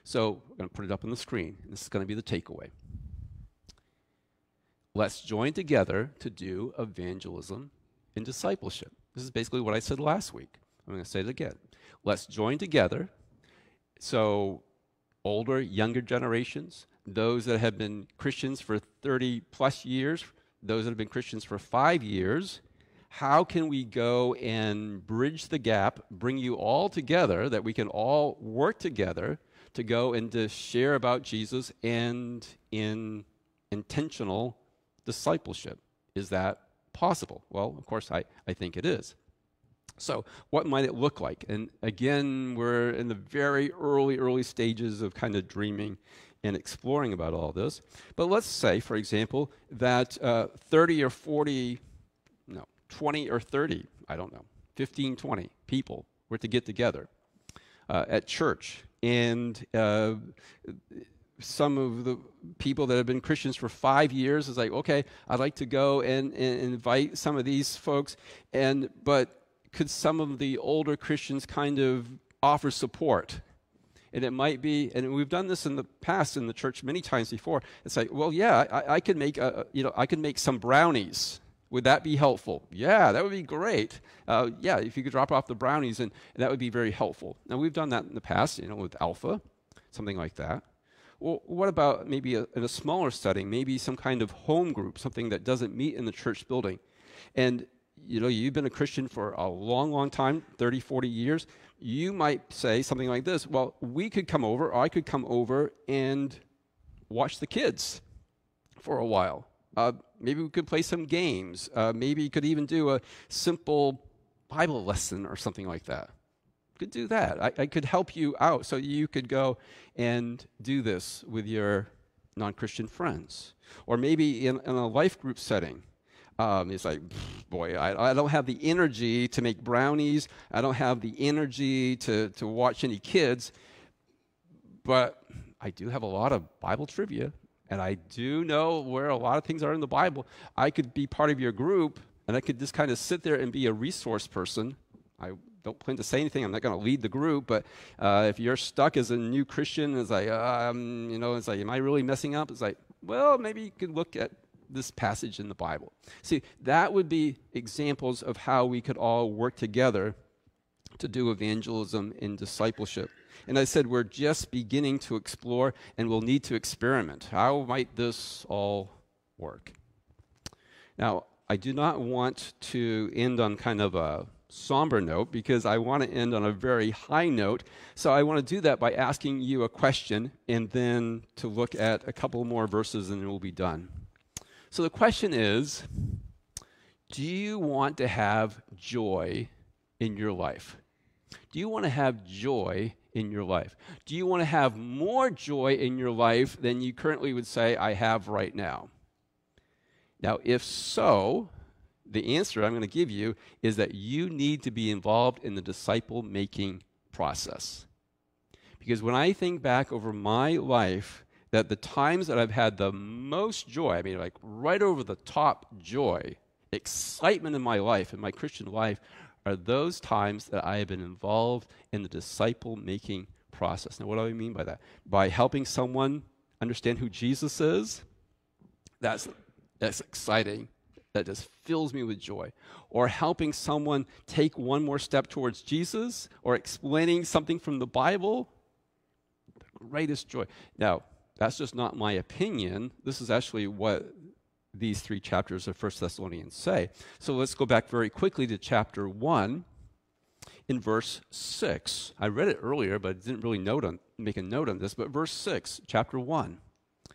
So we're going to put it up on the screen. This is going to be the takeaway. Let's join together to do evangelism and discipleship. This is basically what I said last week. I'm going to say it again. Let's join together. So older, younger generations, those that have been Christians for thirty plus years, those that have been Christians for five years, how can we go and bridge the gap, bring you all together, that we can all work together to go and to share about Jesus and in intentional discipleship? Is that possible? Well, of course, I, I think it is. So what might it look like? And again, we're in the very early, early stages of kind of dreaming and exploring about all this. But let's say, for example, that uh, thirty or forty, no, twenty or thirty, I don't know, fifteen, twenty people were to get together uh, at church. And uh, some of the people that have been Christians for five years is like, okay, I'd like to go and, and invite some of these folks. And but could some of the older Christians kind of offer support? And it might be, and we've done this in the past in the church many times before. It's like, well, yeah, I, I can make, a, you know, I can make some brownies. Would that be helpful? Yeah, that would be great. Uh, yeah, if you could drop off the brownies, and, and that would be very helpful. Now, we've done that in the past, you know, with Alpha, something like that. Well, what about maybe a, in a smaller setting, maybe some kind of home group, something that doesn't meet in the church building? And, you know, you've been a Christian for a long, long time, thirty, forty years. You might say something like this: well, we could come over, or I could come over and watch the kids for a while. Uh, maybe we could play some games. Uh, maybe you could even do a simple Bible lesson or something like that. Could do that. I, I could help you out, so you could go and do this with your non-Christian friends. Or maybe in, in a life group setting, um, it's like, boy, I, I don't have the energy to make brownies. I don't have the energy to, to watch any kids, but I do have a lot of Bible trivia, and I do know where a lot of things are in the Bible. I could be part of your group, and I could just kind of sit there and be a resource person. I don't plan to say anything. I'm not going to lead the group, but uh, if you're stuck as a new Christian, it's like, um, you know, it's like, am I really messing up? It's like, well, maybe you could look at this passage in the Bible. See, that would be examples of how we could all work together to do evangelism and discipleship. And I said, we're just beginning to explore, and we'll need to experiment. How might this all work? Now, I do not want to end on kind of a somber note, because I want to end on a very high note. So I want to do that by asking you a question, and then to look at a couple more verses, and then we'll be done. So the question is, do you want to have joy in your life? Do you want to have joy in your life? Do you want to have more joy in your life than you currently would say I have right now? Now, if so, the answer I'm going to give you is that you need to be involved in the disciple-making process. Because when I think back over my life, that the times that I've had the most joy, I mean, like right over the top joy, excitement in my life, in my Christian life, are those times that I have been involved in the disciple-making process. Now, what do I mean by that? By helping someone understand who Jesus is, that's, that's exciting. That just fills me with joy. Or helping someone take one more step towards Jesus, or explaining something from the Bible, the greatest joy. Now, that's just not my opinion. This is actually what these three chapters of First Thessalonians say. So let's go back very quickly to chapter one in verse six. I read it earlier, but I didn't really note on, make a note on this. But verse six, chapter one. It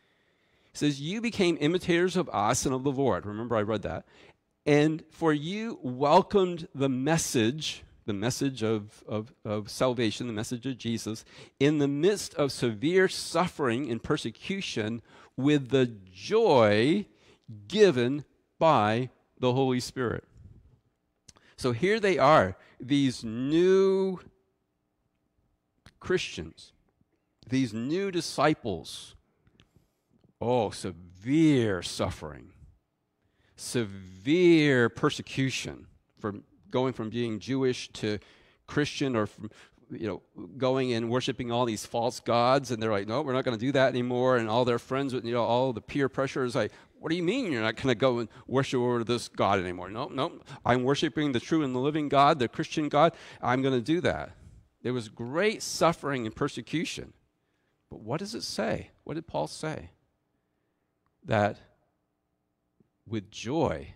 says, "You became imitators of us and of the Lord." Remember, I read that. "And for you welcomed the message, the message of, of, of salvation, the message of Jesus, in the midst of severe suffering and persecution, with the joy given by the Holy Spirit." So here they are, these new Christians, these new disciples. Oh, severe suffering, severe persecution for going from being Jewish to Christian, or from, you know, going and worshiping all these false gods, and they're like, no, we're not going to do that anymore. And all their friends, you know, all the peer pressure is like, what do you mean you're not going to go and worship over this God anymore? No, no, I'm worshiping the true and the living God, the Christian God. I'm going to do that. There was great suffering and persecution. But what does it say? What did Paul say? That with joy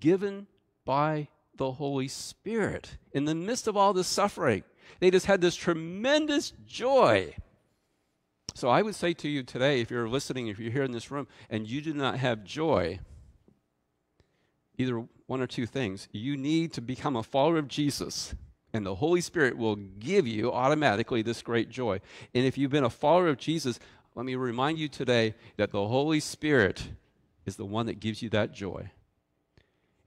given by the Holy Spirit, in the midst of all this suffering, they just had this tremendous joy. So I would say to you today, if you're listening, if you're here in this room, and you do not have joy, either one or two things: you need to become a follower of Jesus, and the Holy Spirit will give you automatically this great joy. And if you've been a follower of Jesus, let me remind you today that the Holy Spirit is the one that gives you that joy.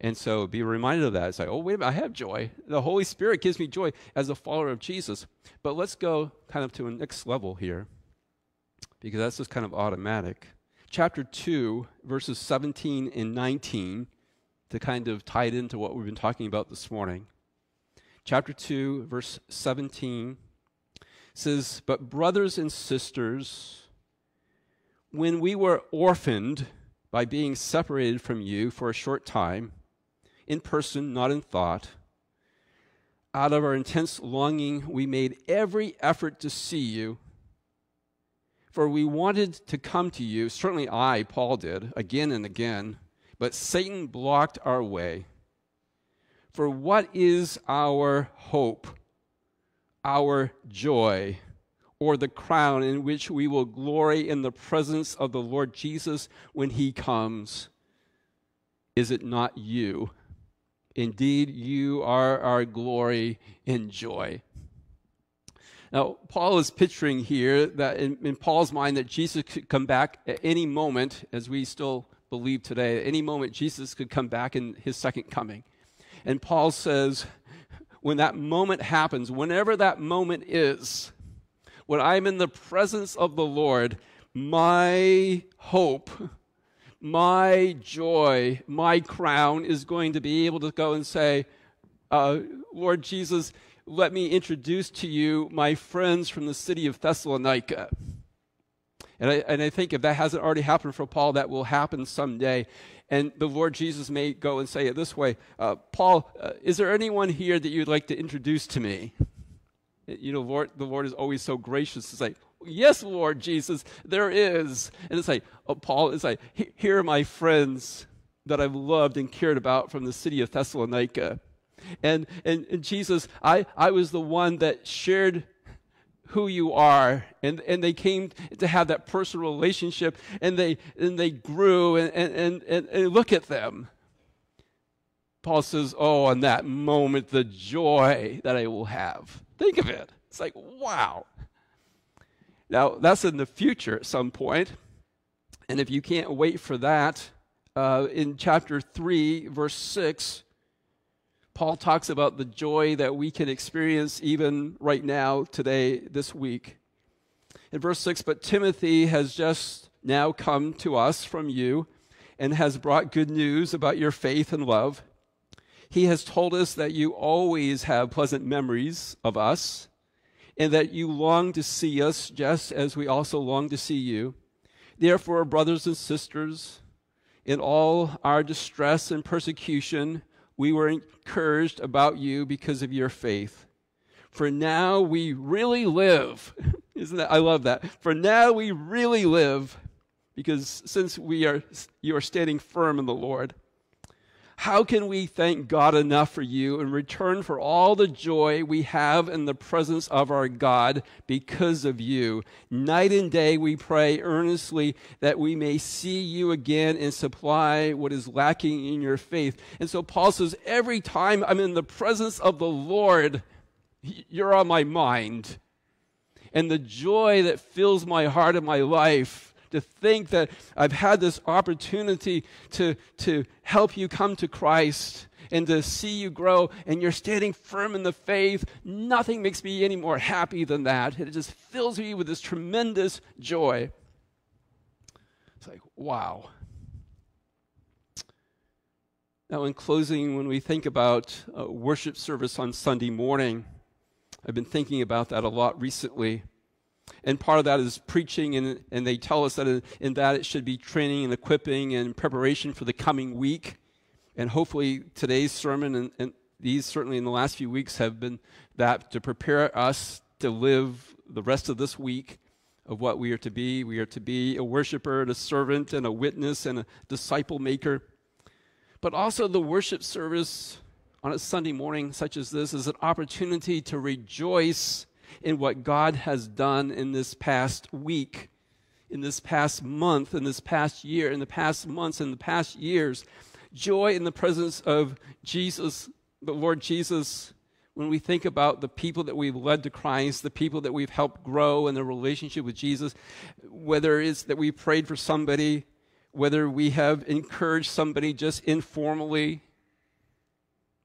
And so be reminded of that. It's like, oh, wait a minute, I have joy. The Holy Spirit gives me joy as a follower of Jesus. But let's go kind of to a next level here, because that's just kind of automatic. Chapter two, verses seventeen and nineteen, to kind of tie it into what we've been talking about this morning. Chapter two, verse seventeen It says, but brothers and sisters, when we were orphaned by being separated from you for a short time, in person, not in thought, out of our intense longing, we made every effort to see you. For we wanted to come to you, certainly I, Paul, did, again and again, but Satan blocked our way. For what is our hope, our joy, or the crown in which we will glory in the presence of the Lord Jesus when he comes? Is it not you? Indeed, you are our glory and joy. Now, Paul is picturing here that in, in Paul's mind that Jesus could come back at any moment, as we still believe today, at any moment Jesus could come back in his second coming. And Paul says, when that moment happens, whenever that moment is, when I'm in the presence of the Lord, my hope, my joy, my crown is going to be able to go and say, uh, Lord Jesus, let me introduce to you my friends from the city of Thessalonica. And I, and I think if that hasn't already happened for Paul, that will happen someday. And the Lord Jesus may go and say it this way, uh, Paul, uh, is there anyone here that you'd like to introduce to me? You know, Lord, the Lord is always so gracious to say, yes, Lord Jesus, there is. And it's like, oh, Paul, it's like, here are my friends that I've loved and cared about from the city of Thessalonica. And, and, and Jesus, I, I was the one that shared who you are, and, and they came to have that personal relationship, and they, and they grew, and, and, and, and look at them. Paul says, oh, in that moment, the joy that I will have. Think of it. It's like, wow. Now, that's in the future at some point, and if you can't wait for that, uh, in chapter three, verse six, Paul talks about the joy that we can experience even right now, today, this week. In verse six, but Timothy has just now come to us from you and has brought good news about your faith and love. He has told us that you always have pleasant memories of us and that you long to see us just as we also long to see you. Therefore, brothers and sisters, in all our distress and persecution, we were encouraged about you because of your faith. For now we really live. Isn't that? I love that. For now we really live because since we are, you are standing firm in the Lord. How can we thank God enough for you in return for all the joy we have in the presence of our God because of you? Night and day we pray earnestly that we may see you again and supply what is lacking in your faith. And so Paul says, every time I'm in the presence of the Lord, you're on my mind. And the joy that fills my heart and my life, to think that I've had this opportunity to, to help you come to Christ and to see you grow, and you're standing firm in the faith. Nothing makes me any more happy than that. It just fills me with this tremendous joy. It's like, wow. Now, in closing, when we think about uh, worship service on Sunday morning, I've been thinking about that a lot recently. And part of that is preaching, and, and they tell us that in, in that it should be training and equipping and preparation for the coming week. And hopefully today's sermon and, and these certainly in the last few weeks have been that to prepare us to live the rest of this week of what we are to be. We are to be a worshiper and a servant and a witness and a disciple maker. But also the worship service on a Sunday morning such as this is an opportunity to rejoice in what God has done in this past week, in this past month, in this past year, in the past months, in the past years. Joy in the presence of Jesus, the Lord Jesus, when we think about the people that we've led to Christ, the people that we've helped grow in their relationship with Jesus, whether it's that we prayed for somebody, whether we have encouraged somebody just informally,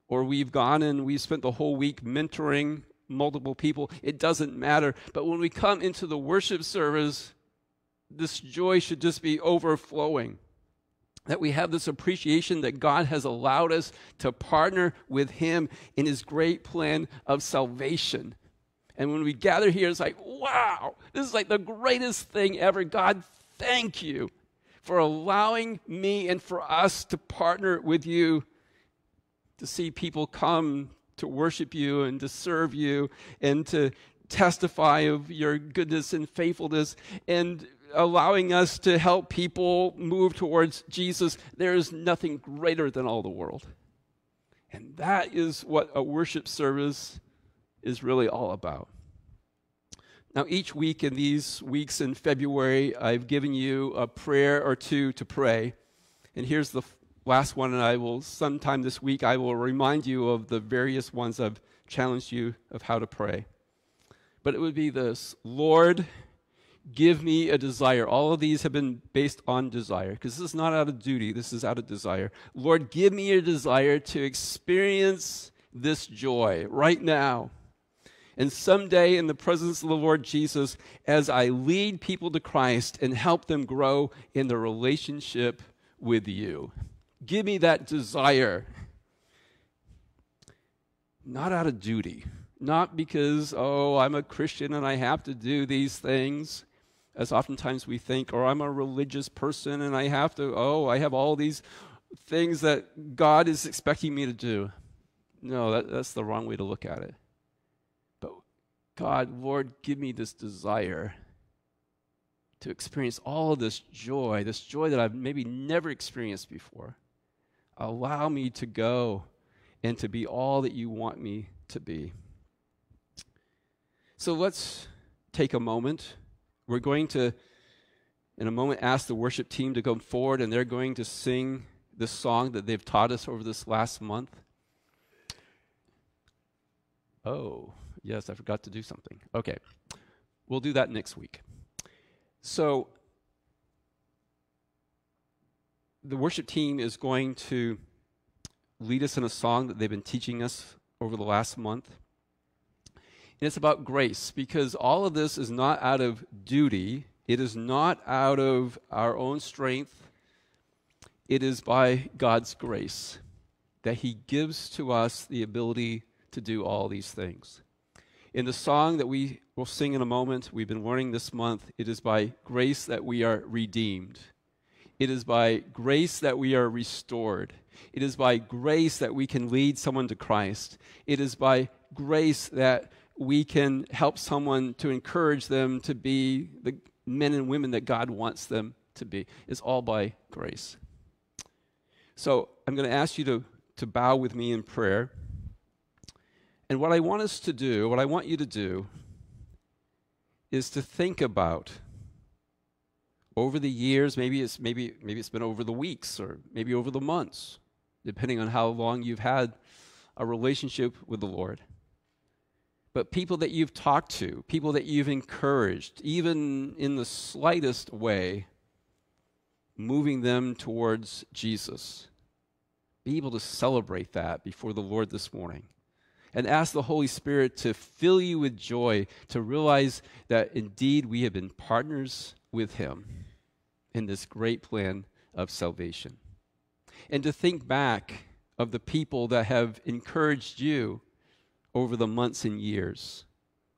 or we've gone and we've spent the whole week mentoring multiple people, it doesn't matter. But when we come into the worship service, this joy should just be overflowing. That we have this appreciation that God has allowed us to partner with him in his great plan of salvation. And when we gather here, it's like, wow, this is like the greatest thing ever. God, thank you for allowing me and for us to partner with you to see people come to worship you and to serve you and to testify of your goodness and faithfulness and allowing us to help people move towards Jesus. There is nothing greater than all the world. And that is what a worship service is really all about. Now, each week in these weeks in February, I've given you a prayer or two to pray. And here's the last one, and I will, sometime this week, I will remind you of the various ones I've challenged you of how to pray. But it would be this: Lord, give me a desire. All of these have been based on desire, because this is not out of duty. This is out of desire. Lord, give me a desire to experience this joy right now. And someday in the presence of the Lord Jesus, as I lead people to Christ and help them grow in their relationship with you. Give me that desire. Not out of duty. Not because, oh, I'm a Christian and I have to do these things, as oftentimes we think, or I'm a religious person and I have to, oh, I have all these things that God is expecting me to do. No, that, that's the wrong way to look at it. But God, Lord, give me this desire to experience all of this joy, this joy that I've maybe never experienced before. Allow me to go and to be all that you want me to be. So let's take a moment. We're going to, in a moment, ask the worship team to come forward, and they're going to sing this song that they've taught us over this last month. Oh, yes, I forgot to do something. Okay, we'll do that next week. So the worship team is going to lead us in a song that they've been teaching us over the last month. And it's about grace, because all of this is not out of duty. It is not out of our own strength. It is by God's grace that he gives to us the ability to do all these things. In the song that we will sing in a moment, we've been learning this month, it is by grace that we are redeemed. It is by grace that we are restored. It is by grace that we can lead someone to Christ. It is by grace that we can help someone, to encourage them to be the men and women that God wants them to be. It's all by grace. So I'm going to ask you to, to bow with me in prayer. And what I want us to do, what I want you to do, is to think about over the years, maybe it's, maybe, maybe it's been over the weeks or maybe over the months, depending on how long you've had a relationship with the Lord. But people that you've talked to, people that you've encouraged, even in the slightest way, moving them towards Jesus. Be able to celebrate that before the Lord this morning. And ask the Holy Spirit to fill you with joy, to realize that indeed we have been partners with him in this great plan of salvation. And to think back of the people that have encouraged you over the months and years,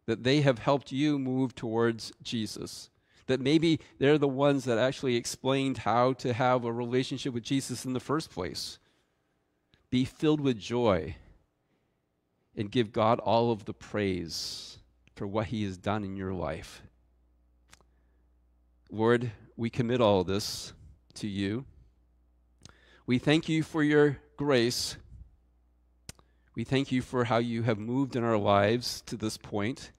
that they have helped you move towards Jesus, that maybe they're the ones that actually explained how to have a relationship with Jesus in the first place. Be filled with joy and give God all of the praise for what he has done in your life. Lord, we commit all this to you. We thank you for your grace. We thank you for how you have moved in our lives to this point.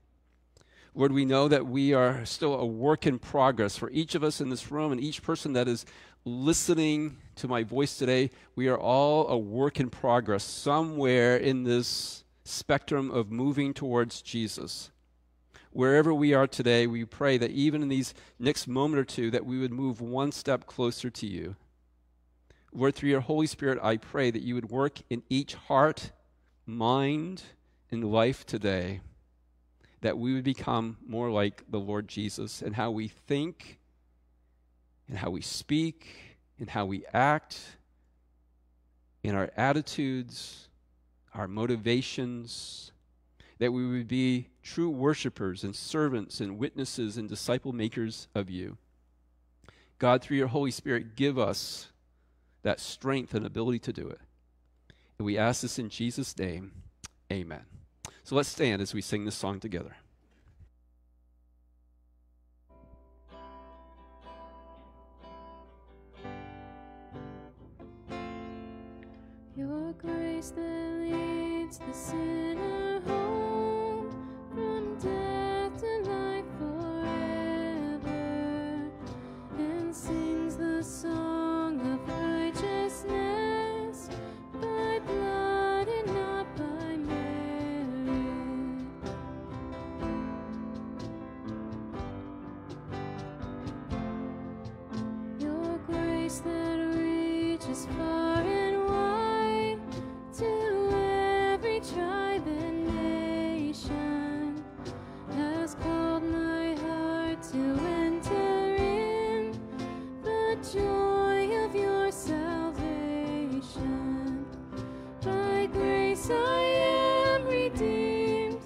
Lord, we know that we are still a work in progress. For each of us in this room and each person that is listening to my voice today, we are all a work in progress somewhere in this spectrum of moving towards Jesus. Wherever we are today, we pray that even in these next moment or two, that we would move one step closer to you. Lord, through your Holy Spirit, I pray that you would work in each heart, mind, and life today, that we would become more like the Lord Jesus in how we think, in how we speak, in how we act, in our attitudes, our motivations, that we would be true worshipers and servants and witnesses and disciple makers of you. God, through your Holy Spirit, give us that strength and ability to do it. And we ask this in Jesus' name, amen. So let's stand as we sing this song together. Your grace that leads the sinner home from death to life forever, and sings the song of righteousness by blood and not by merit. Your grace that reaches far and tribe and nation has called my heart to enter in the joy of your salvation. By grace I am redeemed,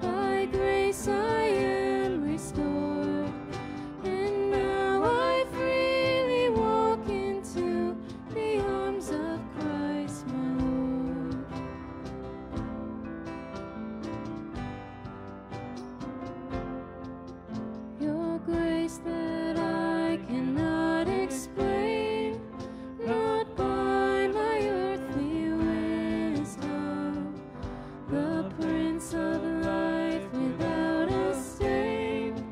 by grace I am restored, and now I freely walk into the arms of Christ my Lord. Grace that I cannot explain, not by my earthly wisdom, the Prince of Life without a stain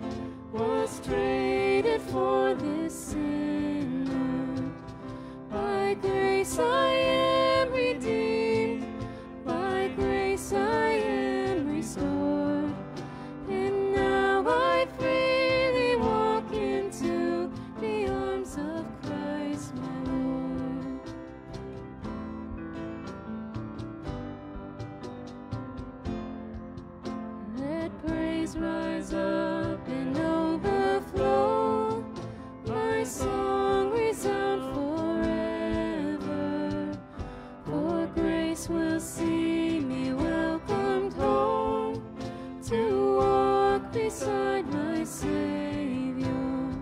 was traded for this sinner. By grace I am redeemed, by grace I am restored, and now I free rise up and overflow, my song resound forever, for grace will see me welcomed home to walk beside my Savior.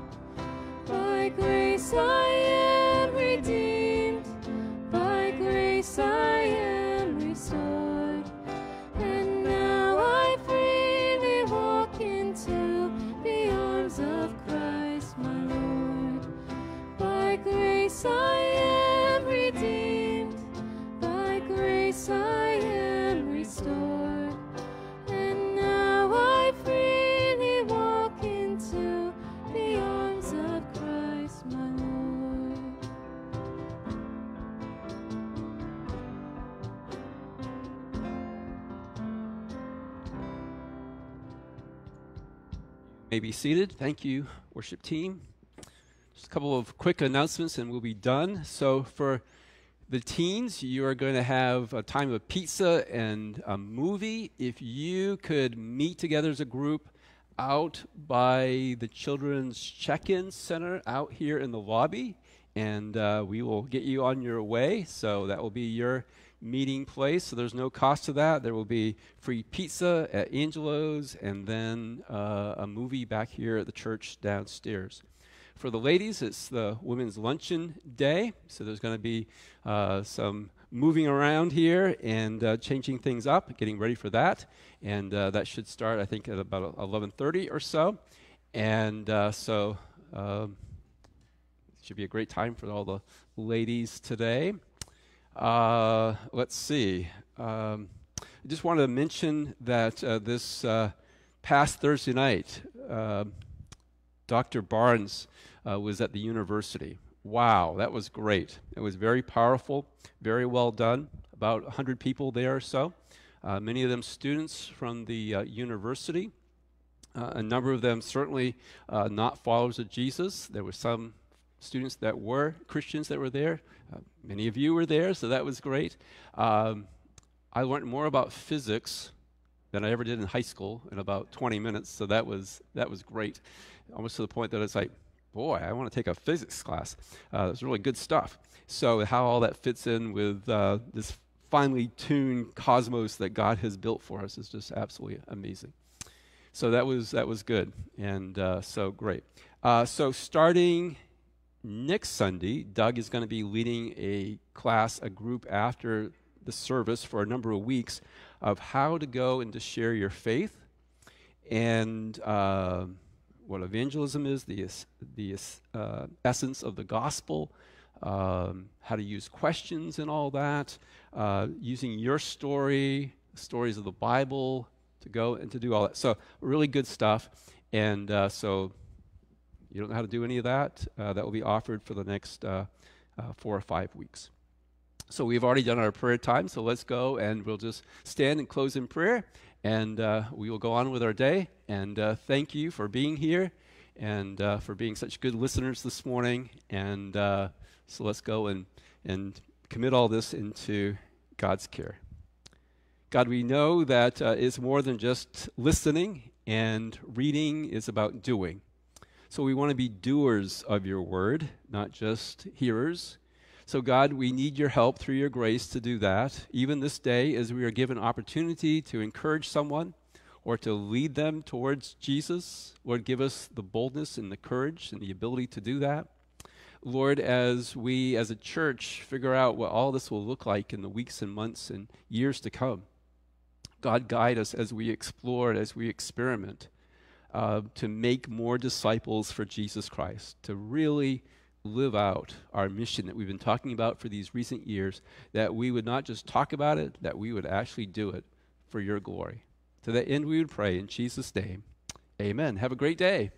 By grace I am redeemed, by grace I am restored, and now I into the arms of Christ my Lord. By grace I am redeemed, by grace I am restored, and now I freely walk into the arms of Christ my Lord. May be seated. Thank you, worship team. Just a couple of quick announcements and we'll be done. So for the teens, you are going to have a time of pizza and a movie. If you could meet together as a group out by the Children's Check-in Center out here in the lobby, and uh, we will get you on your way. So that will be your meeting place. So there's no cost to that. There will be free pizza at Angelo's and then uh, a movie back here at the church downstairs. For the ladies, it's the women's luncheon day. So there's going to be uh, some moving around here and uh, changing things up, getting ready for that. And uh, that should start, I think, at about eleven thirty or so. And uh, so um, it should be a great time for all the ladies today. Uh, let's see. Um, I just wanted to mention that uh, this uh, past Thursday night, uh, Doctor Barnes uh, was at the university. Wow, that was great. It was very powerful, very well done. About one hundred people there or so, uh, many of them students from the uh, university. Uh, a number of them certainly uh, not followers of Jesus. There were some students that were Christians that were there. Uh, many of you were there, so that was great. Um, I learned more about physics than I ever did in high school in about twenty minutes, so that was that was great. Almost to the point that it's like, boy, I want to take a physics class. Uh, it's really good stuff. So how all that fits in with uh, this finely tuned cosmos that God has built for us is just absolutely amazing. So that was that was good, and uh, so great. Uh, so starting next Sunday, Doug is going to be leading a class, a group after the service for a number of weeks of how to go and to share your faith, and uh, what evangelism is, the the uh, essence of the gospel. Um, how to use questions and all that, uh, using your story, stories of the Bible, to go and to do all that. So really good stuff. And uh, so you don't know how to do any of that. Uh, that will be offered for the next uh, uh, four or five weeks. So we've already done our prayer time, so let's go and we'll just stand and close in prayer, and uh, we will go on with our day. And uh, thank you for being here and uh, for being such good listeners this morning. And uh, so let's go and, and commit all this into God's care. God, we know that uh, it's more than just listening and reading, is about doing. So we want to be doers of your word, not just hearers. So God, we need your help through your grace to do that. Even this day, as we are given opportunity to encourage someone or to lead them towards Jesus, Lord, give us the boldness and the courage and the ability to do that. Lord, as we as a church figure out what all this will look like in the weeks and months and years to come, God, guide us as we explore, as we experiment, uh, to make more disciples for Jesus Christ, to really live out our mission that we've been talking about for these recent years, that we would not just talk about it, that we would actually do it for your glory. To that end, we would pray in Jesus' name, amen. Have a great day.